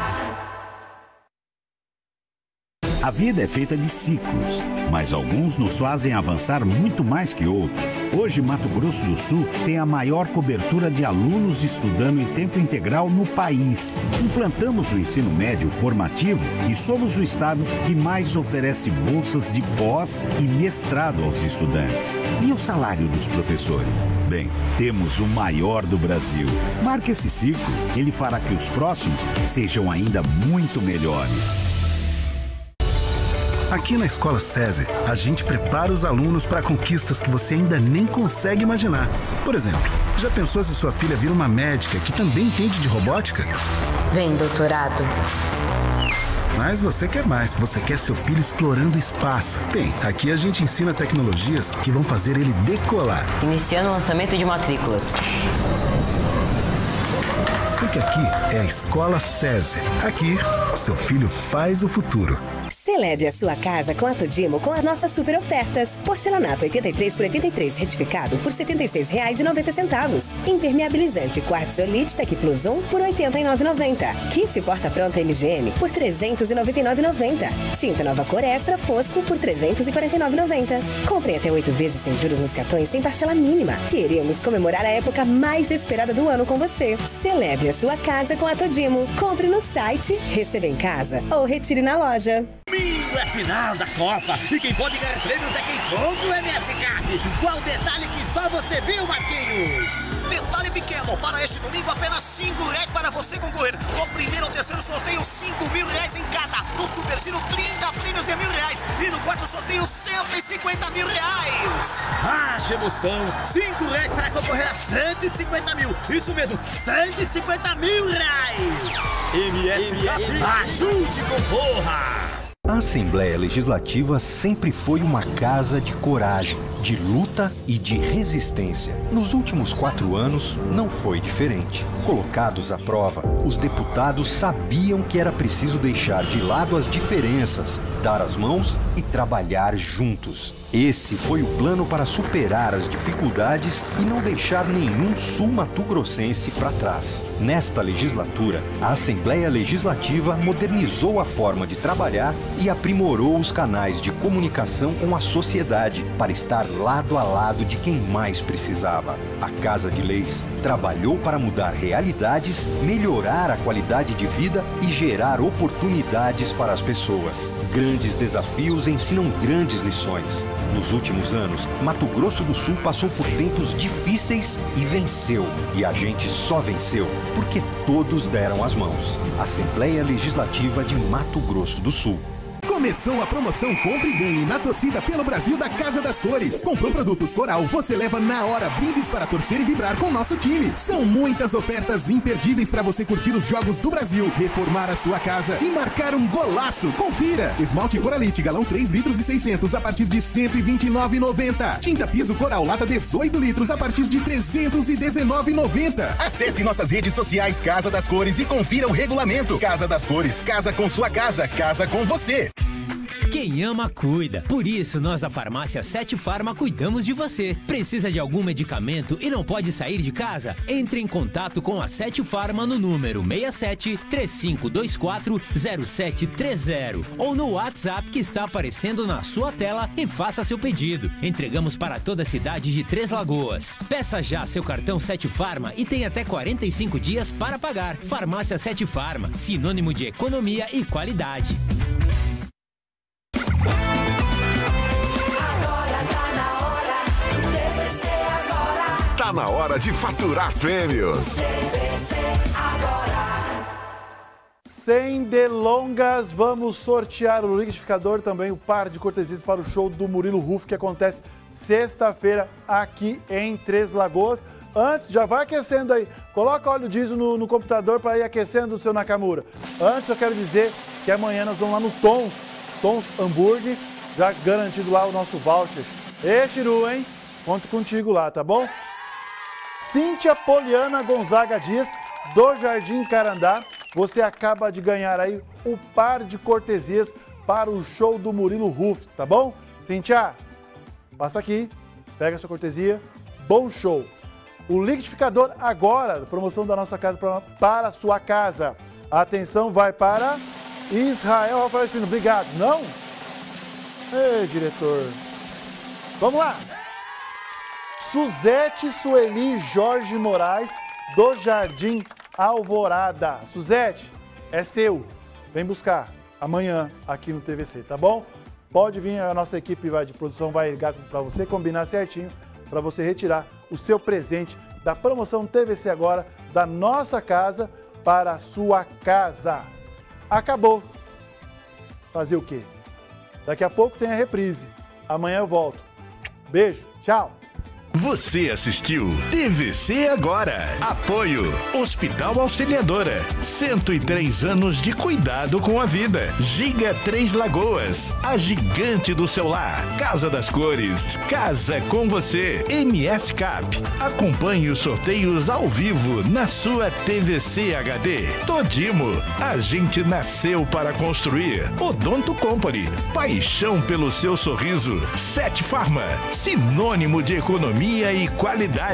A vida é feita de ciclos, mas alguns nos fazem avançar muito mais que outros. Hoje, Mato Grosso do Sul tem a maior cobertura de alunos estudando em tempo integral no país. Implantamos o ensino médio formativo e somos o estado que mais oferece bolsas de pós e mestrado aos estudantes. E o salário dos professores? Bem, temos o maior do Brasil. Marque esse ciclo, ele fará que os próximos sejam ainda muito melhores. Aqui na Escola SESI, a gente prepara os alunos para conquistas que você ainda nem consegue imaginar. Por exemplo, já pensou se sua filha vira uma médica que também entende de robótica? Vem, doutorado. Mas você quer mais, você quer seu filho explorando o espaço. Tem, aqui a gente ensina tecnologias que vão fazer ele decolar. Iniciando o lançamento de matrículas. Porque aqui é a Escola SESI. Aqui, seu filho faz o futuro. Celebre a sua casa com a Todimo com as nossas super ofertas. Porcelanato 83 por 83 retificado por R$ 76,90. Impermeabilizante quartzolite Tec Plus 1 por R$ 89,90. Kit porta-pronta MGM por R$ 399,90. Tinta nova cor extra fosco por R$ 349,90. Compre até 8 vezes sem juros nos cartões sem parcela mínima. Queremos comemorar a época mais esperada do ano com você. Celebre a sua casa com a Todimo. Compre no site, receba em casa ou retire na loja. Domingo é final da Copa e quem pode ganhar prêmios é quem compra o MS Cap. Qual detalhe que só você viu, Marquinhos? Detalhe pequeno, para este domingo apenas R$ 5 para você concorrer. No primeiro ou terceiro sorteio, R$ 5.000 em cada. No Super Giro, 30 prêmios de R$ 1.000. E no quarto sorteio, R$ 150.000. Ah, que emoção! R$ 5 para concorrer a 150 mil. Isso mesmo, R$ 150 mil. MS, ajude e concorra! A Assembleia Legislativa sempre foi uma casa de coragem, de luta e de resistência. Nos últimos 4 anos, não foi diferente. Colocados à prova, os deputados sabiam que era preciso deixar de lado as diferenças, dar as mãos e trabalhar juntos. Esse foi o plano para superar as dificuldades e não deixar nenhum sul-mato-grossense para trás. Nesta legislatura, a Assembleia Legislativa modernizou a forma de trabalhar e aprimorou os canais de comunicação com a sociedade para estar lado a lado de quem mais precisava. A Casa de Leis trabalhou para mudar realidades, melhorar a qualidade de vida e gerar oportunidades para as pessoas. Grandes desafios ensinam grandes lições. Nos últimos anos, Mato Grosso do Sul passou por tempos difíceis e venceu. E a gente só venceu porque todos deram as mãos. Assembleia Legislativa de Mato Grosso do Sul. Começou a promoção Compre e Ganhe na torcida pelo Brasil da Casa das Cores. Comprou produtos Coral, você leva na hora brindes para torcer e vibrar com o nosso time. São muitas ofertas imperdíveis para você curtir os jogos do Brasil, reformar a sua casa e marcar um golaço. Confira! Esmalte Coralite, galão 3 litros e 600 a partir de R$ 129,90. Tinta piso Coral, lata 18 litros a partir de R$ 319,90. Acesse nossas redes sociais Casa das Cores e confira o regulamento. Casa das Cores, casa com sua casa, casa com você. Quem ama, cuida. Por isso, nós da farmácia Sete Farma cuidamos de você. Precisa de algum medicamento e não pode sair de casa? Entre em contato com a Sete Farma no número 67-3524-0730 ou no WhatsApp que está aparecendo na sua tela e faça seu pedido. Entregamos para toda a cidade de Três Lagoas. Peça já seu cartão Sete Farma e tem até 45 dias para pagar. Farmácia Sete Farma, sinônimo de economia e qualidade. Tá na hora de faturar prêmios. Sem delongas, vamos sortear o liquidificador, também o par de cortesias para o show do Murilo Huff, que acontece sexta-feira aqui em Três Lagoas. Antes, já vai aquecendo aí. Coloca óleo diesel no computador para ir aquecendo o seu Nakamura. Antes, eu quero dizer que amanhã nós vamos lá no Tons Hambúrguer, já garantido lá o nosso voucher. Ê, Chiru, hein? Conto contigo lá, tá bom? Cíntia Poliana Gonzaga Dias, do Jardim Carandá. Você acaba de ganhar aí um par de cortesias para o show do Murilo Huff, tá bom? Cintia, passa aqui, pega a sua cortesia, bom show. O liquidificador agora, promoção da nossa casa para a sua casa. A atenção vai para Israel Rafael Espino, obrigado. Não? Ei, diretor. Vamos lá. Suzete Sueli Jorge Moraes, do Jardim Alvorada. Suzete, é seu. Vem buscar amanhã aqui no TVC, tá bom? Pode vir, a nossa equipe de produção vai ligar para você, combinar certinho, para você retirar o seu presente da promoção TVC agora, da nossa casa para a sua casa. Acabou. Fazer o quê? Daqui a pouco tem a reprise. Amanhã eu volto. Beijo, tchau. Você assistiu TVC Agora. Apoio Hospital Auxiliadora. 103 anos de cuidado com a vida. Giga Três Lagoas, a gigante do seu lar. Casa das Cores, casa com você. MS Cap. Acompanhe os sorteios ao vivo na sua TVC HD. Todimo, a gente nasceu para construir. Odonto Company, paixão pelo seu sorriso. Sete Farma, sinônimo de economia e qualidade.